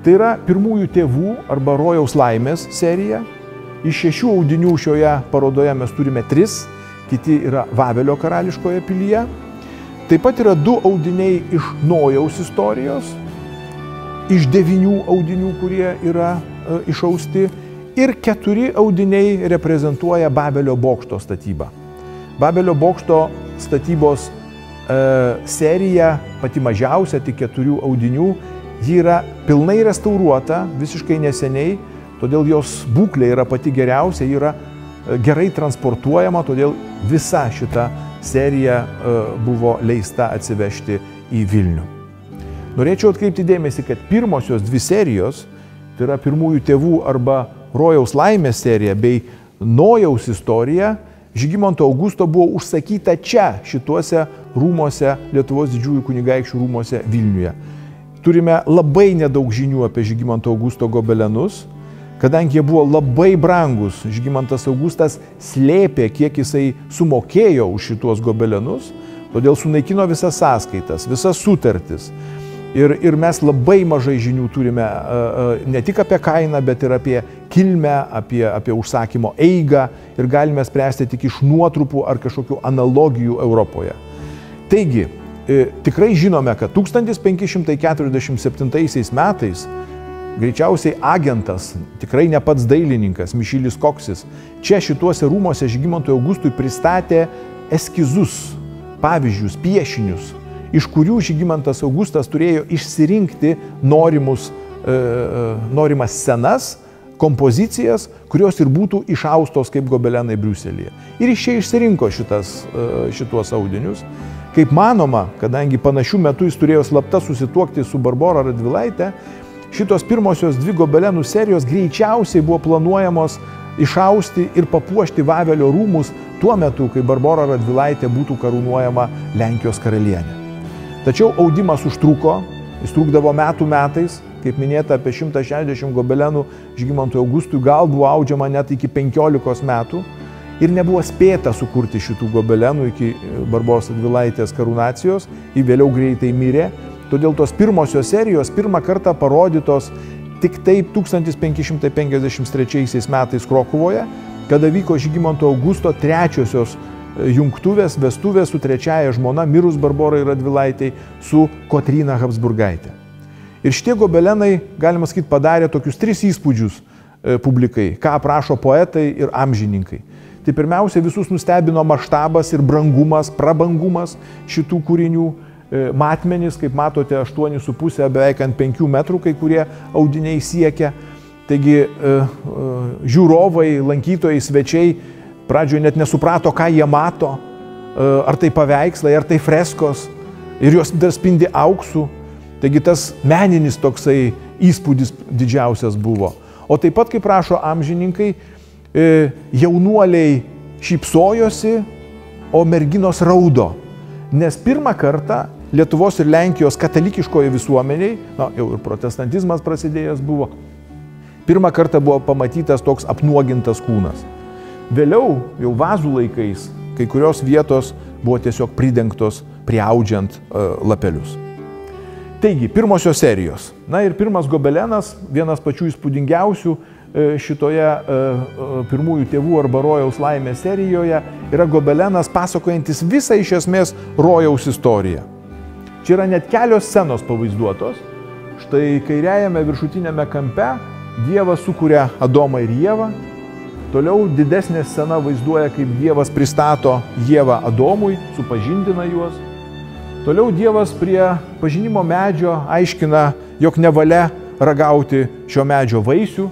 tai yra pirmųjų tėvų arba rojaus laimės serija. Iš 6 audinių šioje parodoje mes turime 3, kiti yra Vavelio karališkoje pilyje. Taip pat yra 2 audiniai iš Nojaus istorijos, iš 9 audinių, kurie yra išausti, ir 4 audiniai reprezentuoja Babelio bokšto statybą. Babelio bokšto statybos serija, pati mažiausia, tik 4 audinių, ji yra pilnai restauruota, visiškai neseniai, todėl jos būklė yra pati geriausia, ji yra gerai transportuojama, todėl visa šita serija buvo leista atsivežti į Vilnių. Norėčiau atkreipti dėmesį, kad pirmosios 2 serijos, tai yra pirmųjų tėvų arba rojaus laimės serija bei Nojaus istorija, Žygimanto Augusto buvo užsakyta čia, šituose rūmose, Lietuvos didžiųjų kunigaikščių rūmose Vilniuje. Turime labai nedaug žinių apie Žygimanto Augusto gobelenus, kadangi jie buvo labai brangus, Žygimantas Augustas slėpė, kiek jisai sumokėjo už šituos gobelenus, todėl sunaikino visas sąskaitas, visas sutartis. Ir mes labai mažai žinių turime ne tik apie kainą, bet ir apie kilmę, apie užsakymo eigą ir galime spręsti tik iš nuotrupų ar kažkokių analogijų Europoje. Taigi, tikrai žinome, kad 1547 metais greičiausiai agentas, tikrai ne pats dailininkas, Mišilis Koksis, čia šituose rūmose Žygimantui Augustui pristatė eskizus, pavyzdžius, piešinius, iš kurių Žygimantas Augustas turėjo išsirinkti norimas scenas, kompozicijas, kurios ir būtų išaustos kaip gobelenai Briuselyje. Ir iš čia išsirinko šituos audinius. Kaip manoma, kadangi panašių metų jis turėjo slapta susituokti su Barbora Radvilaitė, šitos pirmosios dvi gobelenų serijos greičiausiai buvo planuojamos išausti ir papuošti Vavelio rūmus tuo metu, kai Barbora Radvilaitė būtų karūnuojama Lenkijos karalienė. Tačiau audimas užtruko, jis trukdavo metų metais, kaip minėta, apie 160 gobelenų Žygimantui Augustui gal buvo audžiama net iki 15 metų ir nebuvo spėta sukurti šitų gobelenų iki Barboros Radvilaitės karūnacijos, ji vėliau greitai mirė. Todėl tos pirmosios serijos pirmą kartą parodytos tik taip 1553 metais Krokuvoje, kada vyko Žygimanto Augusto trečiosios jungtuvės, vestuvės su trečiaja žmona mirus Barborai Radvilaitei su Kotryna Habsburgaitė. Ir šitie gobelenai, galima sakyti, padarė tokius tris įspūdžius publikai, ką aprašo poetai ir amžininkai. Tai pirmiausia, visus nustebino maštabas ir brangumas, prabangumas šitų kūrinių. Matmenys, kaip matote, 8,5 beveik ant 5 metrų kai kurie audiniai siekia. Taigi žiūrovai, lankytojai, svečiai pradžioje net nesuprato, ką jie mato. Ar tai paveikslai, ar tai freskos. Ir jos dar spindi auksu. Taigi tas meninis toksai įspūdis didžiausias buvo. O taip pat, kaip rašo amžininkai, jaunuoliai šypsojosi, o merginos raudo. Nes pirmą kartą Lietuvos ir Lenkijos katalikiškoje visuomeniai, jau ir protestantizmas prasidėjęs buvo, pirmą kartą buvo pamatytas toks apnuogintas kūnas. Vėliau, jau vazų laikais, kai kurios vietos buvo tiesiog pridengtos priaudžiant lapelius. Taigi, pirmosios serijos. Na ir pirmas gobelenas, vienas pačių įspūdingiausių šitoje pirmųjų tėvų arba rojaus laimės serijoje, yra gobelenas pasakojantis visą iš esmės rojaus istoriją. Čia yra net kelios scenos pavaizduotos. Štai kairiajame viršutinėme kampe Dievas sukuria Adomą ir Ievą. Toliau didesnė scena vaizduoja, kaip Dievas pristato Ievą Adomui, supažindina juos. Toliau Dievas prie pažinimo medžio aiškina, jog nevalia ragauti šio medžio vaisių.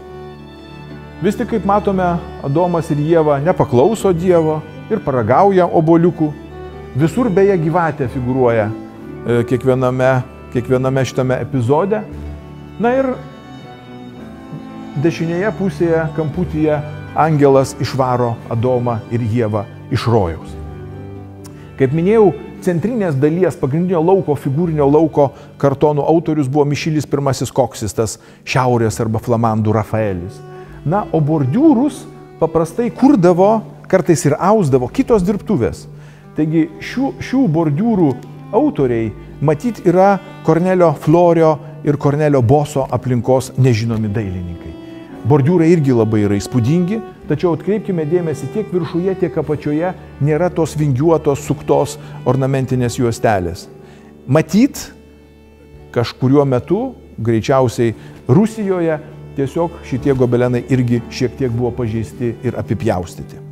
Vis tik, kaip matome, Adomas ir Ieva nepaklauso Dievo ir paragauja obuoliukų. Visur beje gyvatė figuruoja kiekviename šitame epizode. Na ir dešinėje pusėje, kamputyje, angelas išvaro Adomą ir Ievą iš rojaus. Kaip minėjau, centrinės dalies, pagrindinio lauko, figūrinio lauko kartonų autorius buvo Mišilis Koksė, tas šiaurės arba flamandų Rafaelis. Na, o bordiūrus paprastai kurdavo, kartais ir ausdavo kitos dirbtuvės. Taigi šių bordiūrų autoriai matyt yra Kornelio Florio ir Kornelio Boso aplinkos nežinomi dailininkai. Bordiūrai irgi labai yra įspūdingi, tačiau atkreipkime dėmesį, tiek viršuje, tiek apačioje nėra tos vingiuotos, suktos ornamentinės juostelės. Matyt, kažkuriuo metu, greičiausiai Rusijoje, tiesiog šitie gobelenai irgi šiek tiek buvo pažeisti ir apipjaustyti.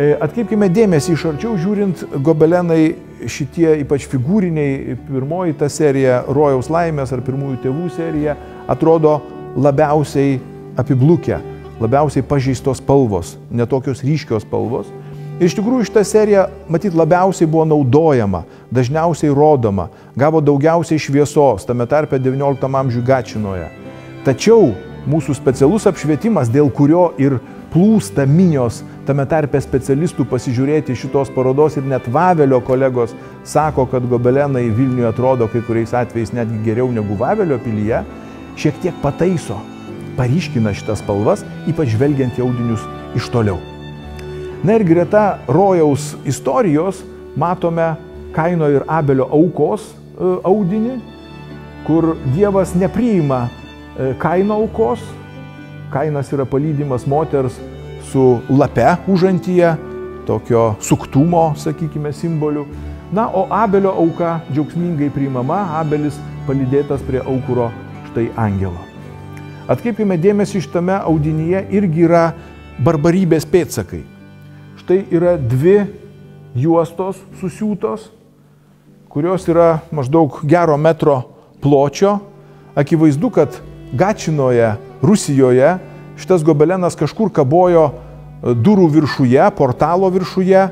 Atkreipkime dėmesį, iš arčiau žiūrint, gobelenai šitie, ypač figūriniai, pirmoji ta serija Rojaus laimės ar pirmųjų tėvų serija, atrodo labiausiai apiblukę, labiausiai pažeistos spalvos, netokios ryškios spalvos. Iš tikrųjų, šitą seriją, matyt, labiausiai buvo naudojama, dažniausiai rodoma, gavo daugiausiai šviesos, tame tarpe 19 amžių Gačinoje. Tačiau mūsų specialus apšvietimas, dėl kurio ir plūsta minios, tame tarpe specialistų pasižiūrėti šitos parodos ir net Vavelio kolegos sako, kad gobelenai Vilniuje atrodo kai kuriais atvejais netgi geriau negu Vavelio pilyje, šiek tiek pataiso, paryškina šitas spalvas, ypač žvelgiant į audinius iš toliau. Na ir greta rojaus istorijos matome Kaino ir Abelio aukos audinį, kur Dievas nepriima Kaino aukos. Kainas yra palydimas moters su lape užantyje, tokio suktumo, sakykime, simboliu. Na, o Abelio auka džiaugsmingai priimama, Abelis palydėtas prie aukuro štai angelo. Atkreipime dėmesį, šitame audinyje irgi yra barbarybės pėdsakai. Štai yra dvi juostos susiūtos, kurios yra maždaug gero metro pločio. Akivaizdu, kad Gačinoje, Rusijoje, šitas gobelenas kažkur kabojo durų viršuje, portalo viršuje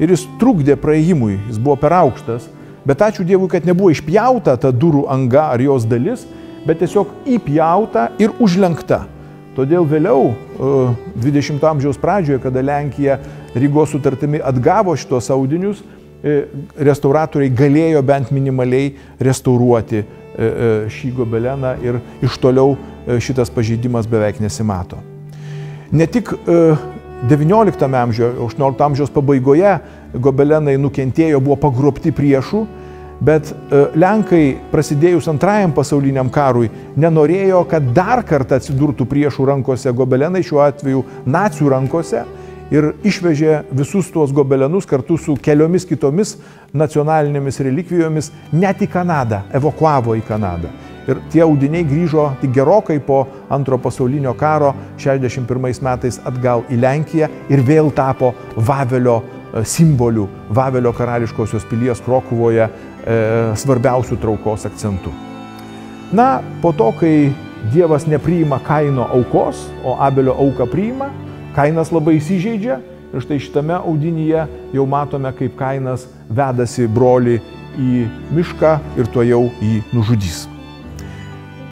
ir jis trukdė praėjimui, jis buvo per aukštas. Bet ačiū Dievui, kad nebuvo išpjauta ta durų anga ar jos dalis, bet tiesiog įpjauta ir užlenkta. Todėl vėliau, 20 amžiaus pradžioje, kada Lenkija Rygos sutartimi atgavo šitos audinius, restauratoriai galėjo bent minimaliai restauruoti šį gobeleną ir iš toliau šitas pažeidimas beveik nesimato. Ne tik 19 amžiaus, 18 amžiaus pabaigoje gobelenai nukentėjo, buvo pagrobti priešų, bet Lenkai prasidėjus antrajam pasauliniam karui nenorėjo, kad dar kartą atsidurtų priešų rankose gobelenai, šiuo atveju nacių rankose, ir išvežė visus tuos gobelenus kartu su keliomis kitomis nacionalinėmis relikvijomis net į Kanadą, evakuavo į Kanadą. Ir tie audiniai grįžo tik gerokai po antro pasaulinio karo, 61 metais atgal į Lenkiją ir vėl tapo Vavelio simboliu, Vavelio karališkosios pilies Krokuvoje svarbiausių traukos akcentų. Na, po to, kai Dievas nepriima Kaino aukos, o Abelio auką priima, Kainas labai įsižeidžia ir štai šitame audinyje jau matome, kaip Kainas vedasi brolį į mišką ir tuo jau jį nužudys.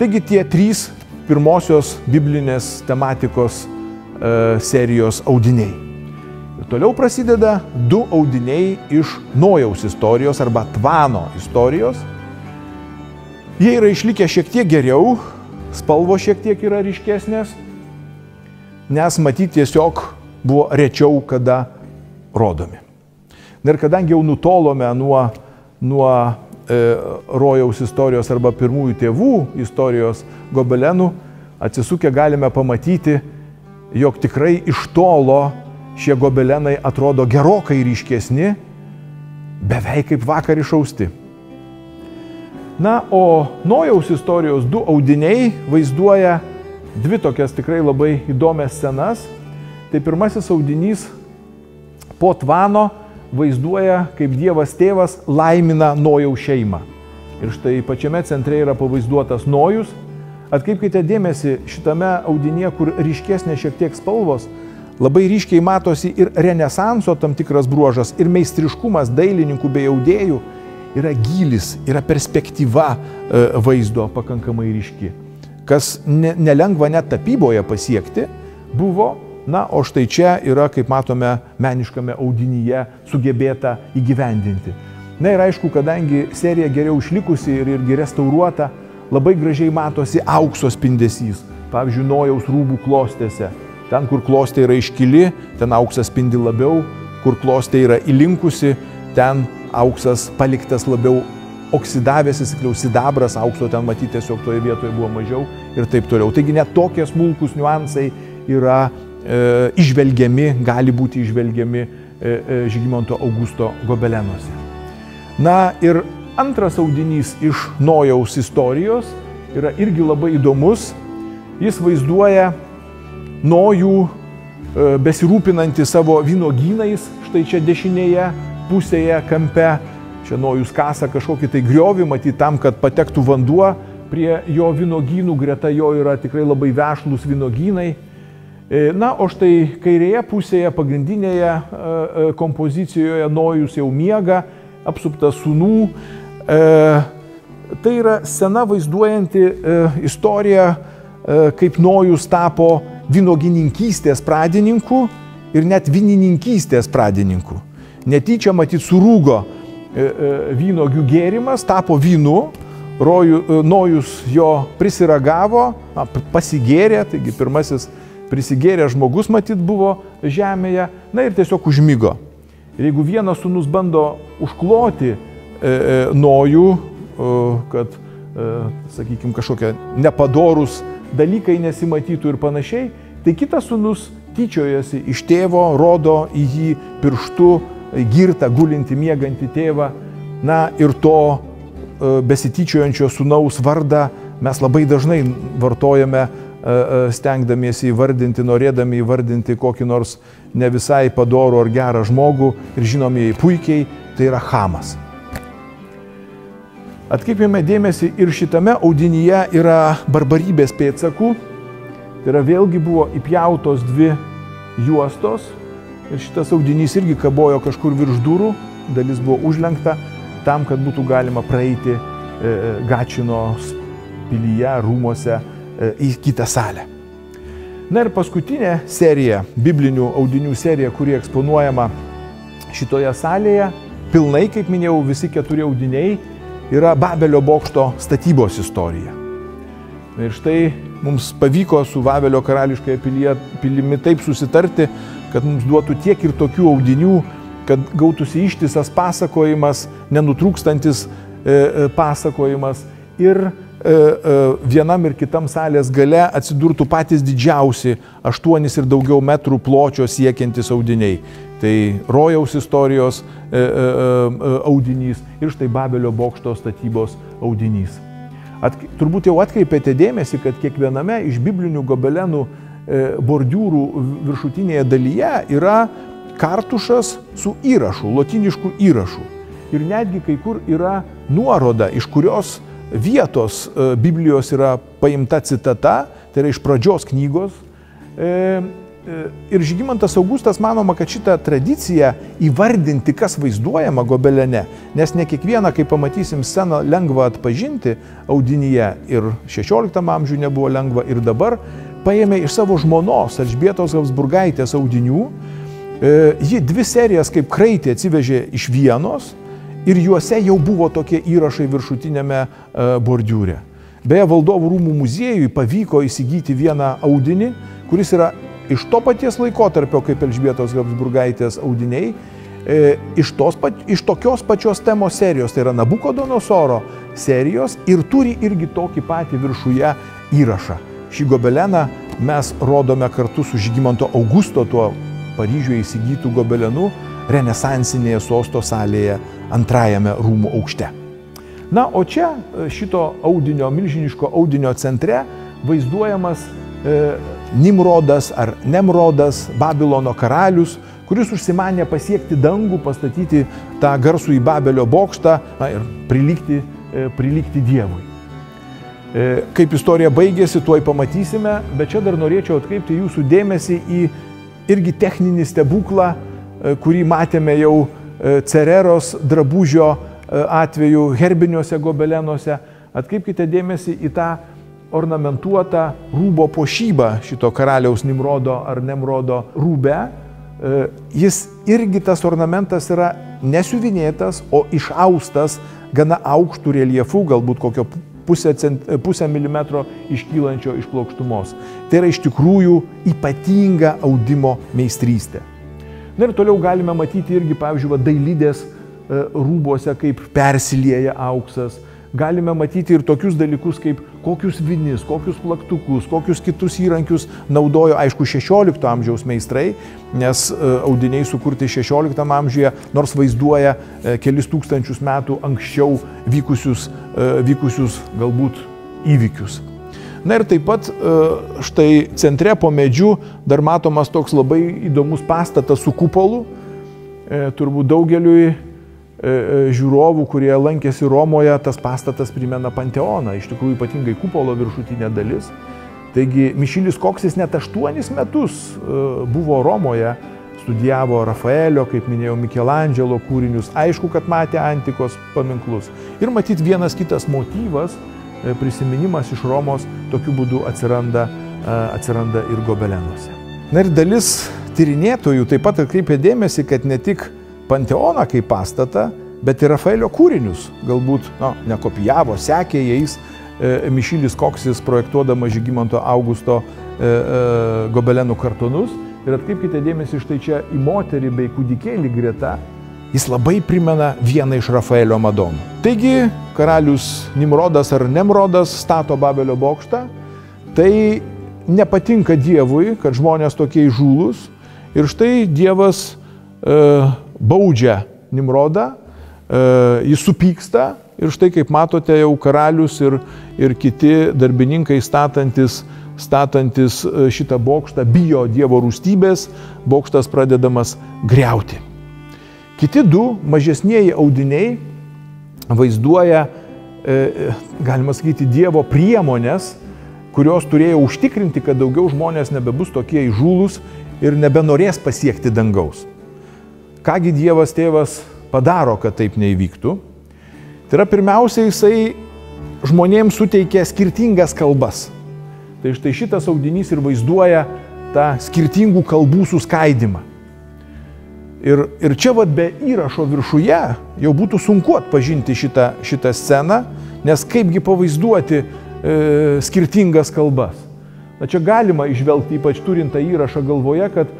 Taigi tie trys pirmosios biblinės tematikos serijos audiniai. Ir toliau prasideda du audiniai iš Nojaus istorijos arba Tvano istorijos. Jie yra išlikę šiek tiek geriau, spalvos šiek tiek yra ryškesnės, nes matyti tiesiog buvo rečiau kada rodomi. Ir kadangi jau nutolome nuo Rojaus istorijos arba pirmųjų tėvų istorijos gobelenų, atsisukę galime pamatyti, jog tikrai iš tolo šie gobelenai atrodo gerokai ryškesni, beveik kaip vakar išausti. Na, o Nojaus istorijos du audiniai vaizduoja dvi tokias tikrai labai įdomias scenas. Tai pirmasis audinys po Tvano vaizduoja, kaip Dievas tėvas laimina Nojaus šeimą. Ir štai pačiame centre yra pavaizduotas Nojus. Atkreipkite dėmesį, šitame audinyje, kur ryškesnė šiek tiek spalvos, labai ryškiai matosi ir renesanso tam tikras bruožas, ir meistriškumas dailininkų bei audėjų, yra gylis, yra perspektyva vaizdo pakankamai ryški, kas nelengva net tapyboje pasiekti buvo, na, o štai čia yra, kaip matome, meniškame audinyje sugebėta įgyvendinti. Na ir aišku, kadangi serija geriau išlikusi ir irgi restauruota, labai gražiai matosi aukso spindesys, pavyzdžiui, Nojaus rūbų klostėse. Ten, kur klostė yra iškili, ten auksas spindi labiau, kur klostė yra įlinkusi, ten auksas paliktas labiau oksidavęs, įsikliau, sidabras, aukso ten matyti tiesiog toje vietoje buvo mažiau ir taip toliau. Taigi net tokie smulkus niuansai yra išvelgiami, gali būti išvelgiami Žygimanto Augusto gobelenuose. Na ir antras audinys iš Nojaus istorijos yra irgi labai įdomus. Jis vaizduoja Nojų besirūpinantį savo vynogynais, štai čia dešinėje pusėje kampe. Čia Nojus kasa kažkokį tai griovį, matyt tam, kad patektų vanduo prie jo vynogynų, greta jo yra tikrai labai vešlūs vynogynai. Na, o štai kairėje pusėje, pagrindinėje kompozicijoje Nojus jau miega, apsuptas sūnų. Tai yra sena vaizduojanti istoriją, kaip Nojus tapo vynogininkystės pradininku ir net vynininkystės pradininku. Netyčia matyt surūgo vynogių gėrimas, tapo vynu, Nojus jo prisiragavo, pasigėrė, taigi pirmasis prisigėrė žmogus matyt buvo žemėje, na ir tiesiog užmigo. Ir jeigu vienas sūnus bando užkloti Nojų, kad, sakykime, kažkokie nepadorūs dalykai nesimatytų ir panašiai, tai kitas sūnus tyčiojasi iš tėvo, rodo į jį pirštu, girtą, gulinti, miegantį tėvą. Na ir to besityčiojančio sūnaus vardą mes labai dažnai vartojame, stengdamiesi įvardinti, norėdami įvardinti kokį nors ne visai padorų ar gerą žmogų ir žinomieji puikiai, tai yra Hamas. Atkreipkime dėmesį, ir šitame audinyje yra barbarybės pėdsakų, Tai yra vėlgi buvo įpjautos dvi juostos ir šitas audinys irgi kabojo kažkur virš durų, dalis buvo užlenkta tam, kad būtų galima praeiti Gačinos pilyje, rūmose į kitą salę. Na ir paskutinė serija, biblinių audinių serija, kuri eksponuojama šitoje salėje, pilnai, kaip minėjau, visi keturi audiniai, yra Babelio bokšto statybos istorija. Ir štai mums pavyko su Vavelio karališkoje pilimi taip susitarti, kad mums duotų tiek ir tokių audinių, kad gautųsi ištisas pasakojimas, nenutrūkstantis pasakojimas ir vienam ir kitam salės gale atsidurtų patys didžiausi 8 ir daugiau metrų pločio siekiantys audiniai. Tai rojaus istorijos audinys ir štai Babelio bokšto statybos audinys. Turbūt jau atkreipėte dėmesį, kad kiekviename iš biblinių gobelenų bordiūrų viršutinėje dalyje yra kartušas su įrašu, lotynišku įrašu. Ir netgi kai kur yra nuoroda, iš kurios vietos Biblijos yra paimta citata, tai yra iš pradžios knygos. Ir Žygimantas Augustas manoma, kad šitą tradiciją įvardinti, kas vaizduojama gobelene, nes ne kiekvieną, kai pamatysim sceną, lengva atpažinti audinyje ir 16 amžiuje nebuvo lengva ir dabar, paėmė iš savo žmonos Elžbietos Habsburgaitės audinių. Ji 2 serijas kaip kraitį atsivežė iš Vienos ir juose jau buvo tokie įrašai viršutinėme bordiūre. Beje, Valdovų rūmų muziejui pavyko įsigyti vieną audinį, kuris yra iš to paties laikotarpio, kaip Elžbietos Habsburgaitės audiniai, iš tokios pačios temos serijos, tai yra Nabukodonosoro serijos, ir turi irgi tokį patį viršuje įrašą. Šį gobeleną mes rodome kartu su Žygimanto Augusto tuo Paryžiuje įsigytų gobelenu renesansinėje sosto salėje antrajame rūmų aukšte. Na, o čia šito audinio, milžiniško audinio centre vaizduojamas Nimrodas ar Nemrodas, Babilono karalius, kuris užsimanė pasiekti dangų, pastatyti tą garsų į Babelio bokštą ir prilygti Dievui. Kaip istorija baigėsi, tuoj pamatysime, bet čia dar norėčiau atkreipti jūsų dėmesį į irgi techninį stebuklą, kurį matėme jau Cereros drabužio atveju herbiniuose gobelenuose. Atkreipkite dėmesį į tą ornamentuota rūbo puošyba šito karaliaus Nimrodo ar Nemrodo rūbe. Jis irgi, tas ornamentas, yra nesiuvinėtas, o išaustas gana aukštų reljefų, galbūt kokio pusę milimetro iškylančio iš plokštumos. Tai yra iš tikrųjų ypatinga audimo meistrystė. Na ir toliau galime matyti irgi, pavyzdžiui, dailidės rūbose, kaip persilieja auksas. Galime matyti ir tokius dalykus, kaip kokius vinis, kokius plaktukus, kokius kitus įrankius naudojo, aišku, 16 amžiaus meistrai, nes audiniai sukurti 16 amžiuje, nors vaizduoja kelis tūkstančius metų anksčiau vykusius galbūt įvykius. Na ir taip pat štai centre po medžiu dar matomas toks labai įdomus pastatas su kupolu, turbūt daugeliui žiūrovų, kurie lankėsi Romoje, tas pastatas primena Panteoną, iš tikrųjų ypatingai kupolo viršutinė dalis. Taigi Mišilis Koksė net 8 metus buvo Romoje, studijavo Rafaelio, kaip minėjau, Michelangelo kūrinius, aišku, kad matė antikos paminklus. Ir matyt, vienas kitas motyvas, prisiminimas iš Romos, tokiu būdu atsiranda ir gobelenuose. Na ir dalis tyrinėtojų taip pat atkreipė dėmesį, kad ne tik Panteoną kaip pastatą, bet ir Rafaelio kūrinius galbūt nekopijavo, sekė jais Mišilis Koksis, projektuodama Žygimanto Augusto gobelenų kartonus. Ir atkreipkite dėmesį štai čia į moterį bei kūdikėlį greta. Jis labai primena vieną iš Rafaelio Madonų. Taigi, karalius Nimrodas ar Nemrodas stato Babelio bokštą. Tai nepatinka Dievui, kad žmonės tokie įžūlūs. Ir štai Dievas baudžia Nimrodą, jis supyksta ir štai, kaip matote, jau karalius ir kiti darbininkai statantis šitą bokštą bijo Dievo rūstybės, bokštas pradedamas griauti. Kiti 2 mažesnieji audiniai vaizduoja, galima sakyti, Dievo priemonės, kurios turėjo užtikrinti, kad daugiau žmonės nebebus tokie įžūlūs ir nebenorės pasiekti dangaus. Kągi Dievas tėvas padaro, kad taip neįvyktų? Tai yra pirmiausia, jisai žmonėms suteikia skirtingas kalbas. Tai štai šitas audinys ir vaizduoja tą skirtingų kalbų suskaidimą. Ir čia vat be įrašo viršuje jau būtų sunku atpažinti šitą sceną, nes kaipgi pavaizduoti skirtingas kalbas. Na čia galima išvelgti, ypač turint tą įrašą galvoje, kad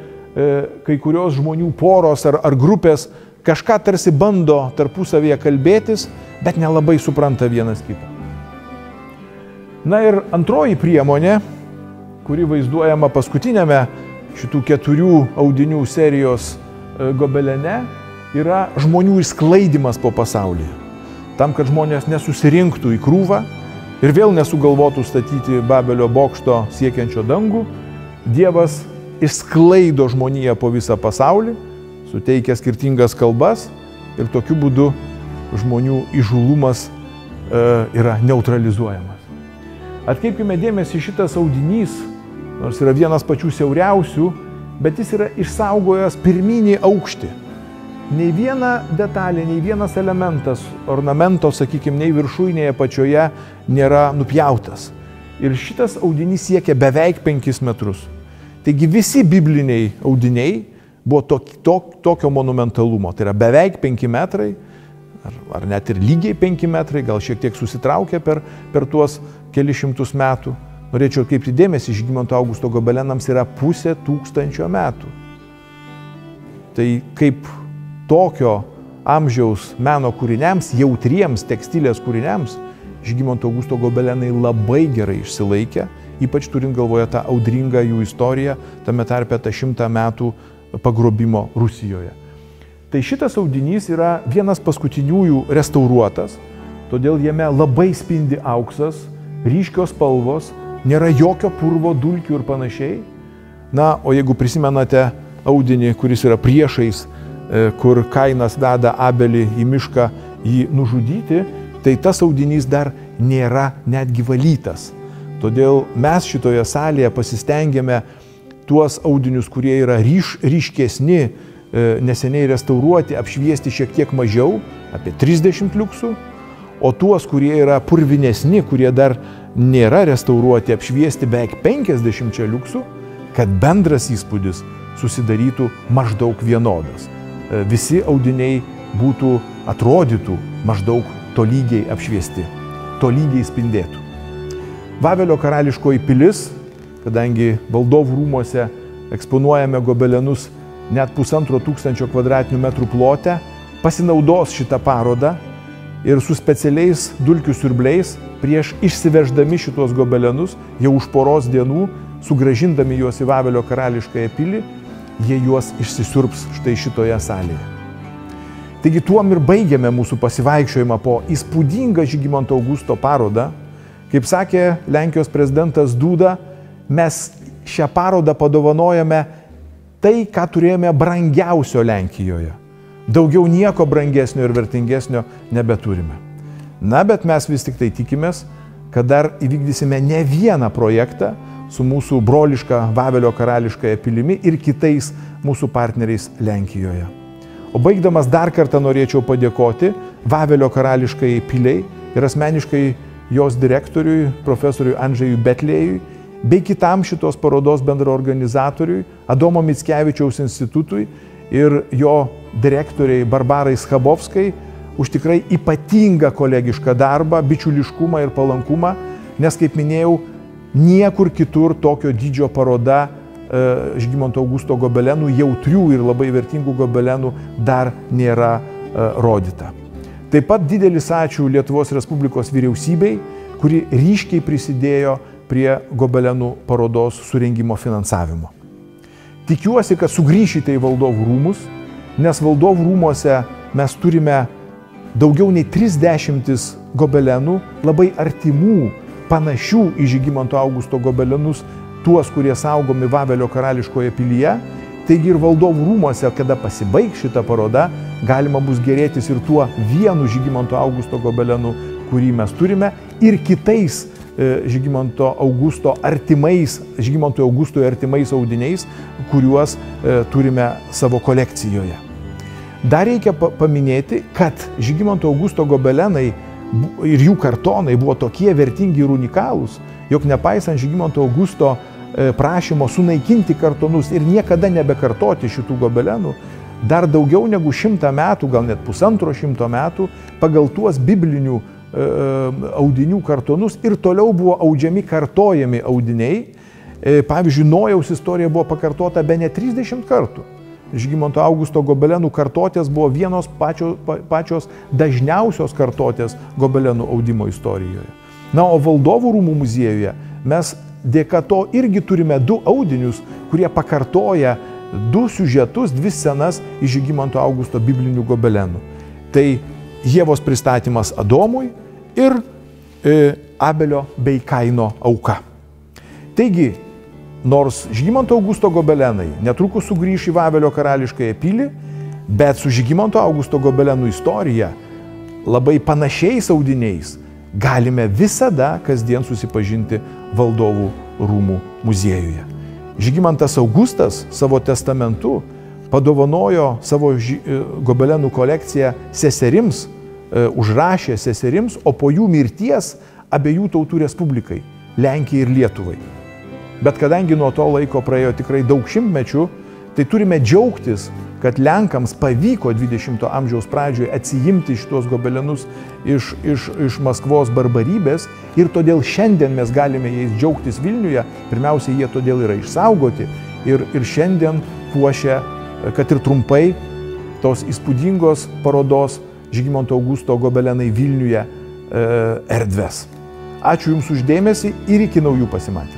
kai kurios žmonių poros ar grupės kažką tarsi bando tarpusavėje kalbėtis, bet nelabai supranta vienas kitą. Na ir antroji priemonė, kuri vaizduojama paskutiniame šitų 4 audinių serijos gobelene, yra žmonių išsklaidimas po pasaulį. Tam, kad žmonės nesusirinktų į krūvą ir vėl nesugalvotų statyti Babelio bokšto siekiančio dangų, Dievas išsklaido žmoniją po visą pasaulį, suteikia skirtingas kalbas ir tokiu būdu žmonių įžūlumas yra neutralizuojamas. Atkreipkime dėmesį, šitas audinys, nors yra vienas pačių siauriausių, bet jis yra išsaugojęs pirminį aukštį. Nei viena detalė, nei vienas elementas ornamento, sakykime, nei viršui, nei apačioje nėra nupjautas. Ir šitas audinys siekia beveik 5 metrus. Taigi visi bibliniai audiniai buvo tokio monumentalumo. Tai yra beveik 5 metrai, ar net ir lygiai 5 metrai, gal šiek tiek susitraukia per tuos kelišimtus metų. Norėčiau atkreipti dėmesį, Žygimanto Augusto gobelenams yra 1,5 tūkstančio metų. Tai kaip tokio amžiaus meno kūriniams, jautriems tekstilės kūriniams, Žygimanto Augusto gobelenai labai gerai išsilaikė, ypač turint galvoje tą audringą jų istoriją, tame tarpe tą 100 metų pagrobimo Rusijoje. Tai šitas audinys yra vienas paskutiniųjų restauruotas, todėl jame labai spindi auksas, ryškios spalvos, nėra jokio purvo, dulkių ir panašiai. Na, o jeigu prisimenate audinį, kuris yra priešais, kur Kainas veda Abelį į mišką jį nužudyti, tai tas audinys dar nėra netgi valytas. Todėl mes šitoje salėje pasistengėme tuos audinius, kurie yra ryškesni, neseniai restauruoti, apšviesti šiek tiek mažiau, apie 30 liuksų, o tuos, kurie yra purvinesni, kurie dar nėra restauruoti, apšviesti beveik 50 liuksų, kad bendras įspūdis susidarytų maždaug vienodas. Visi audiniai atrodytų maždaug tolygiai apšviesti, tolygiai spindėtų. Vavelio karališkoji pilis, kadangi valdovų rūmose eksponuojame gobelenus net 1,5 tūkstančio kvadratinių metrų plote, pasinaudos šitą parodą ir su specialiais dulkių siurbliais prieš išsiveždami šitos gobelenus, jau už poros dienų, sugražindami juos į Vavelio karališkąją pilį, jie juos išsisiurbs štai šitoje salėje. Taigi tuom ir baigėme mūsų pasivaikščiojimą po įspūdingą Žygimanto Augusto parodą. Kaip sakė Lenkijos prezidentas Duda, mes šią parodą padovanojame tai, ką turėjome brangiausio Lenkijoje. Daugiau nieko brangesnio ir vertingesnio nebeturime. Na, bet mes vis tik tai tikimės, kad dar įvykdysime ne vieną projektą su mūsų broliška Vavelio karališkąją pilimi ir kitais mūsų partneriais Lenkijoje. O baigdamas dar kartą norėčiau padėkoti Vavelio karališkajai piliai ir asmeniškai jos direktoriui, profesoriui Andrzejui Betlejui, bei kitam šitos parodos bendraorganizatoriui, Adomo Mickevičiaus institutui ir jo direktoriai Barbarai Schabovskai už tikrai ypatingą kolegišką darbą, bičiuliškumą ir palankumą, nes, kaip minėjau, niekur kitur tokio dydžio paroda Žygimanto Augusto gobelenų, jautrių ir labai vertingų gobelenų, dar nėra rodyta. Taip pat didelis ačiū Lietuvos Respublikos vyriausybei, kuri ryškiai prisidėjo prie gobelenų parodos surengimo finansavimo. Tikiuosi, kad sugrįšite į Valdovų rūmus, nes Valdovų rūmuose mes turime daugiau nei 30 gobelenų, labai artimų, panašių į Žygimanto Augusto gobelenus, tuos, kurie saugomi Vavelio karališkoje pilyje. Taigi ir Valdovų rūmuose, kada pasibaigs šita paroda, galima bus gerėtis ir tuo vienu Žygimanto Augusto gobelenu, kurį mes turime, ir kitais Žygimantui Augustui artimais audiniais, kuriuos turime savo kolekcijoje. Dar reikia paminėti, kad Žygimanto Augusto gobelenai ir jų kartonai buvo tokie vertingi ir unikalūs, jog nepaisant Žygimanto Augusto prašymo sunaikinti kartonus ir niekada nebekartoti šitų gobelenų, dar daugiau negu 100 metų, gal net 1,5 šimto metų, pagal tuos biblinių audinių kartonus ir toliau buvo audžiami kartojami audiniai. Pavyzdžiui, Nojaus istorija buvo pakartota be ne 30 kartų. Žygimanto Augusto gobelenų kartotės buvo vienos pačios dažniausios kartotės gobelenų audimo istorijoje. Na, o Valdovų rūmų muziejuje mes dėka to irgi turime 2 audinius, kurie pakartoja 2 siužetus, 2 scenas iš Žygimanto Augusto biblinių gobelenų. Tai Ievos pristatymas Adomui ir Abelio bei Kaino auka. Taigi, nors Žygimanto Augusto gobelenai netrukus sugrįš į Vavelio karališkąją pilį, bet su Žygimanto Augusto gobelenų istorija labai panašiais audiniais galime visada kasdien susipažinti Valdovų rūmų muziejuje. Žygimantas Augustas savo testamentu padovanojo savo gobelenų kolekciją seserims, užrašė seserims, o po jų mirties abiejų tautų respublikai – Lenkijai ir Lietuvai. Bet kadangi nuo to laiko praėjo tikrai daug šimtmečių, tai turime džiaugtis, kad Lenkams pavyko 20-ojo amžiaus pradžioje atsiimti šitos gobelenus iš Maskvos barbarybės ir todėl šiandien mes galime jais džiaugtis Vilniuje, pirmiausia, jie todėl yra išsaugoti ir šiandien puošia, kad ir trumpai, tos įspūdingos parodos Žygimanto Augusto gobelenai Vilniuje erdves. Ačiū Jums už dėmesį ir iki naujų pasimatymų.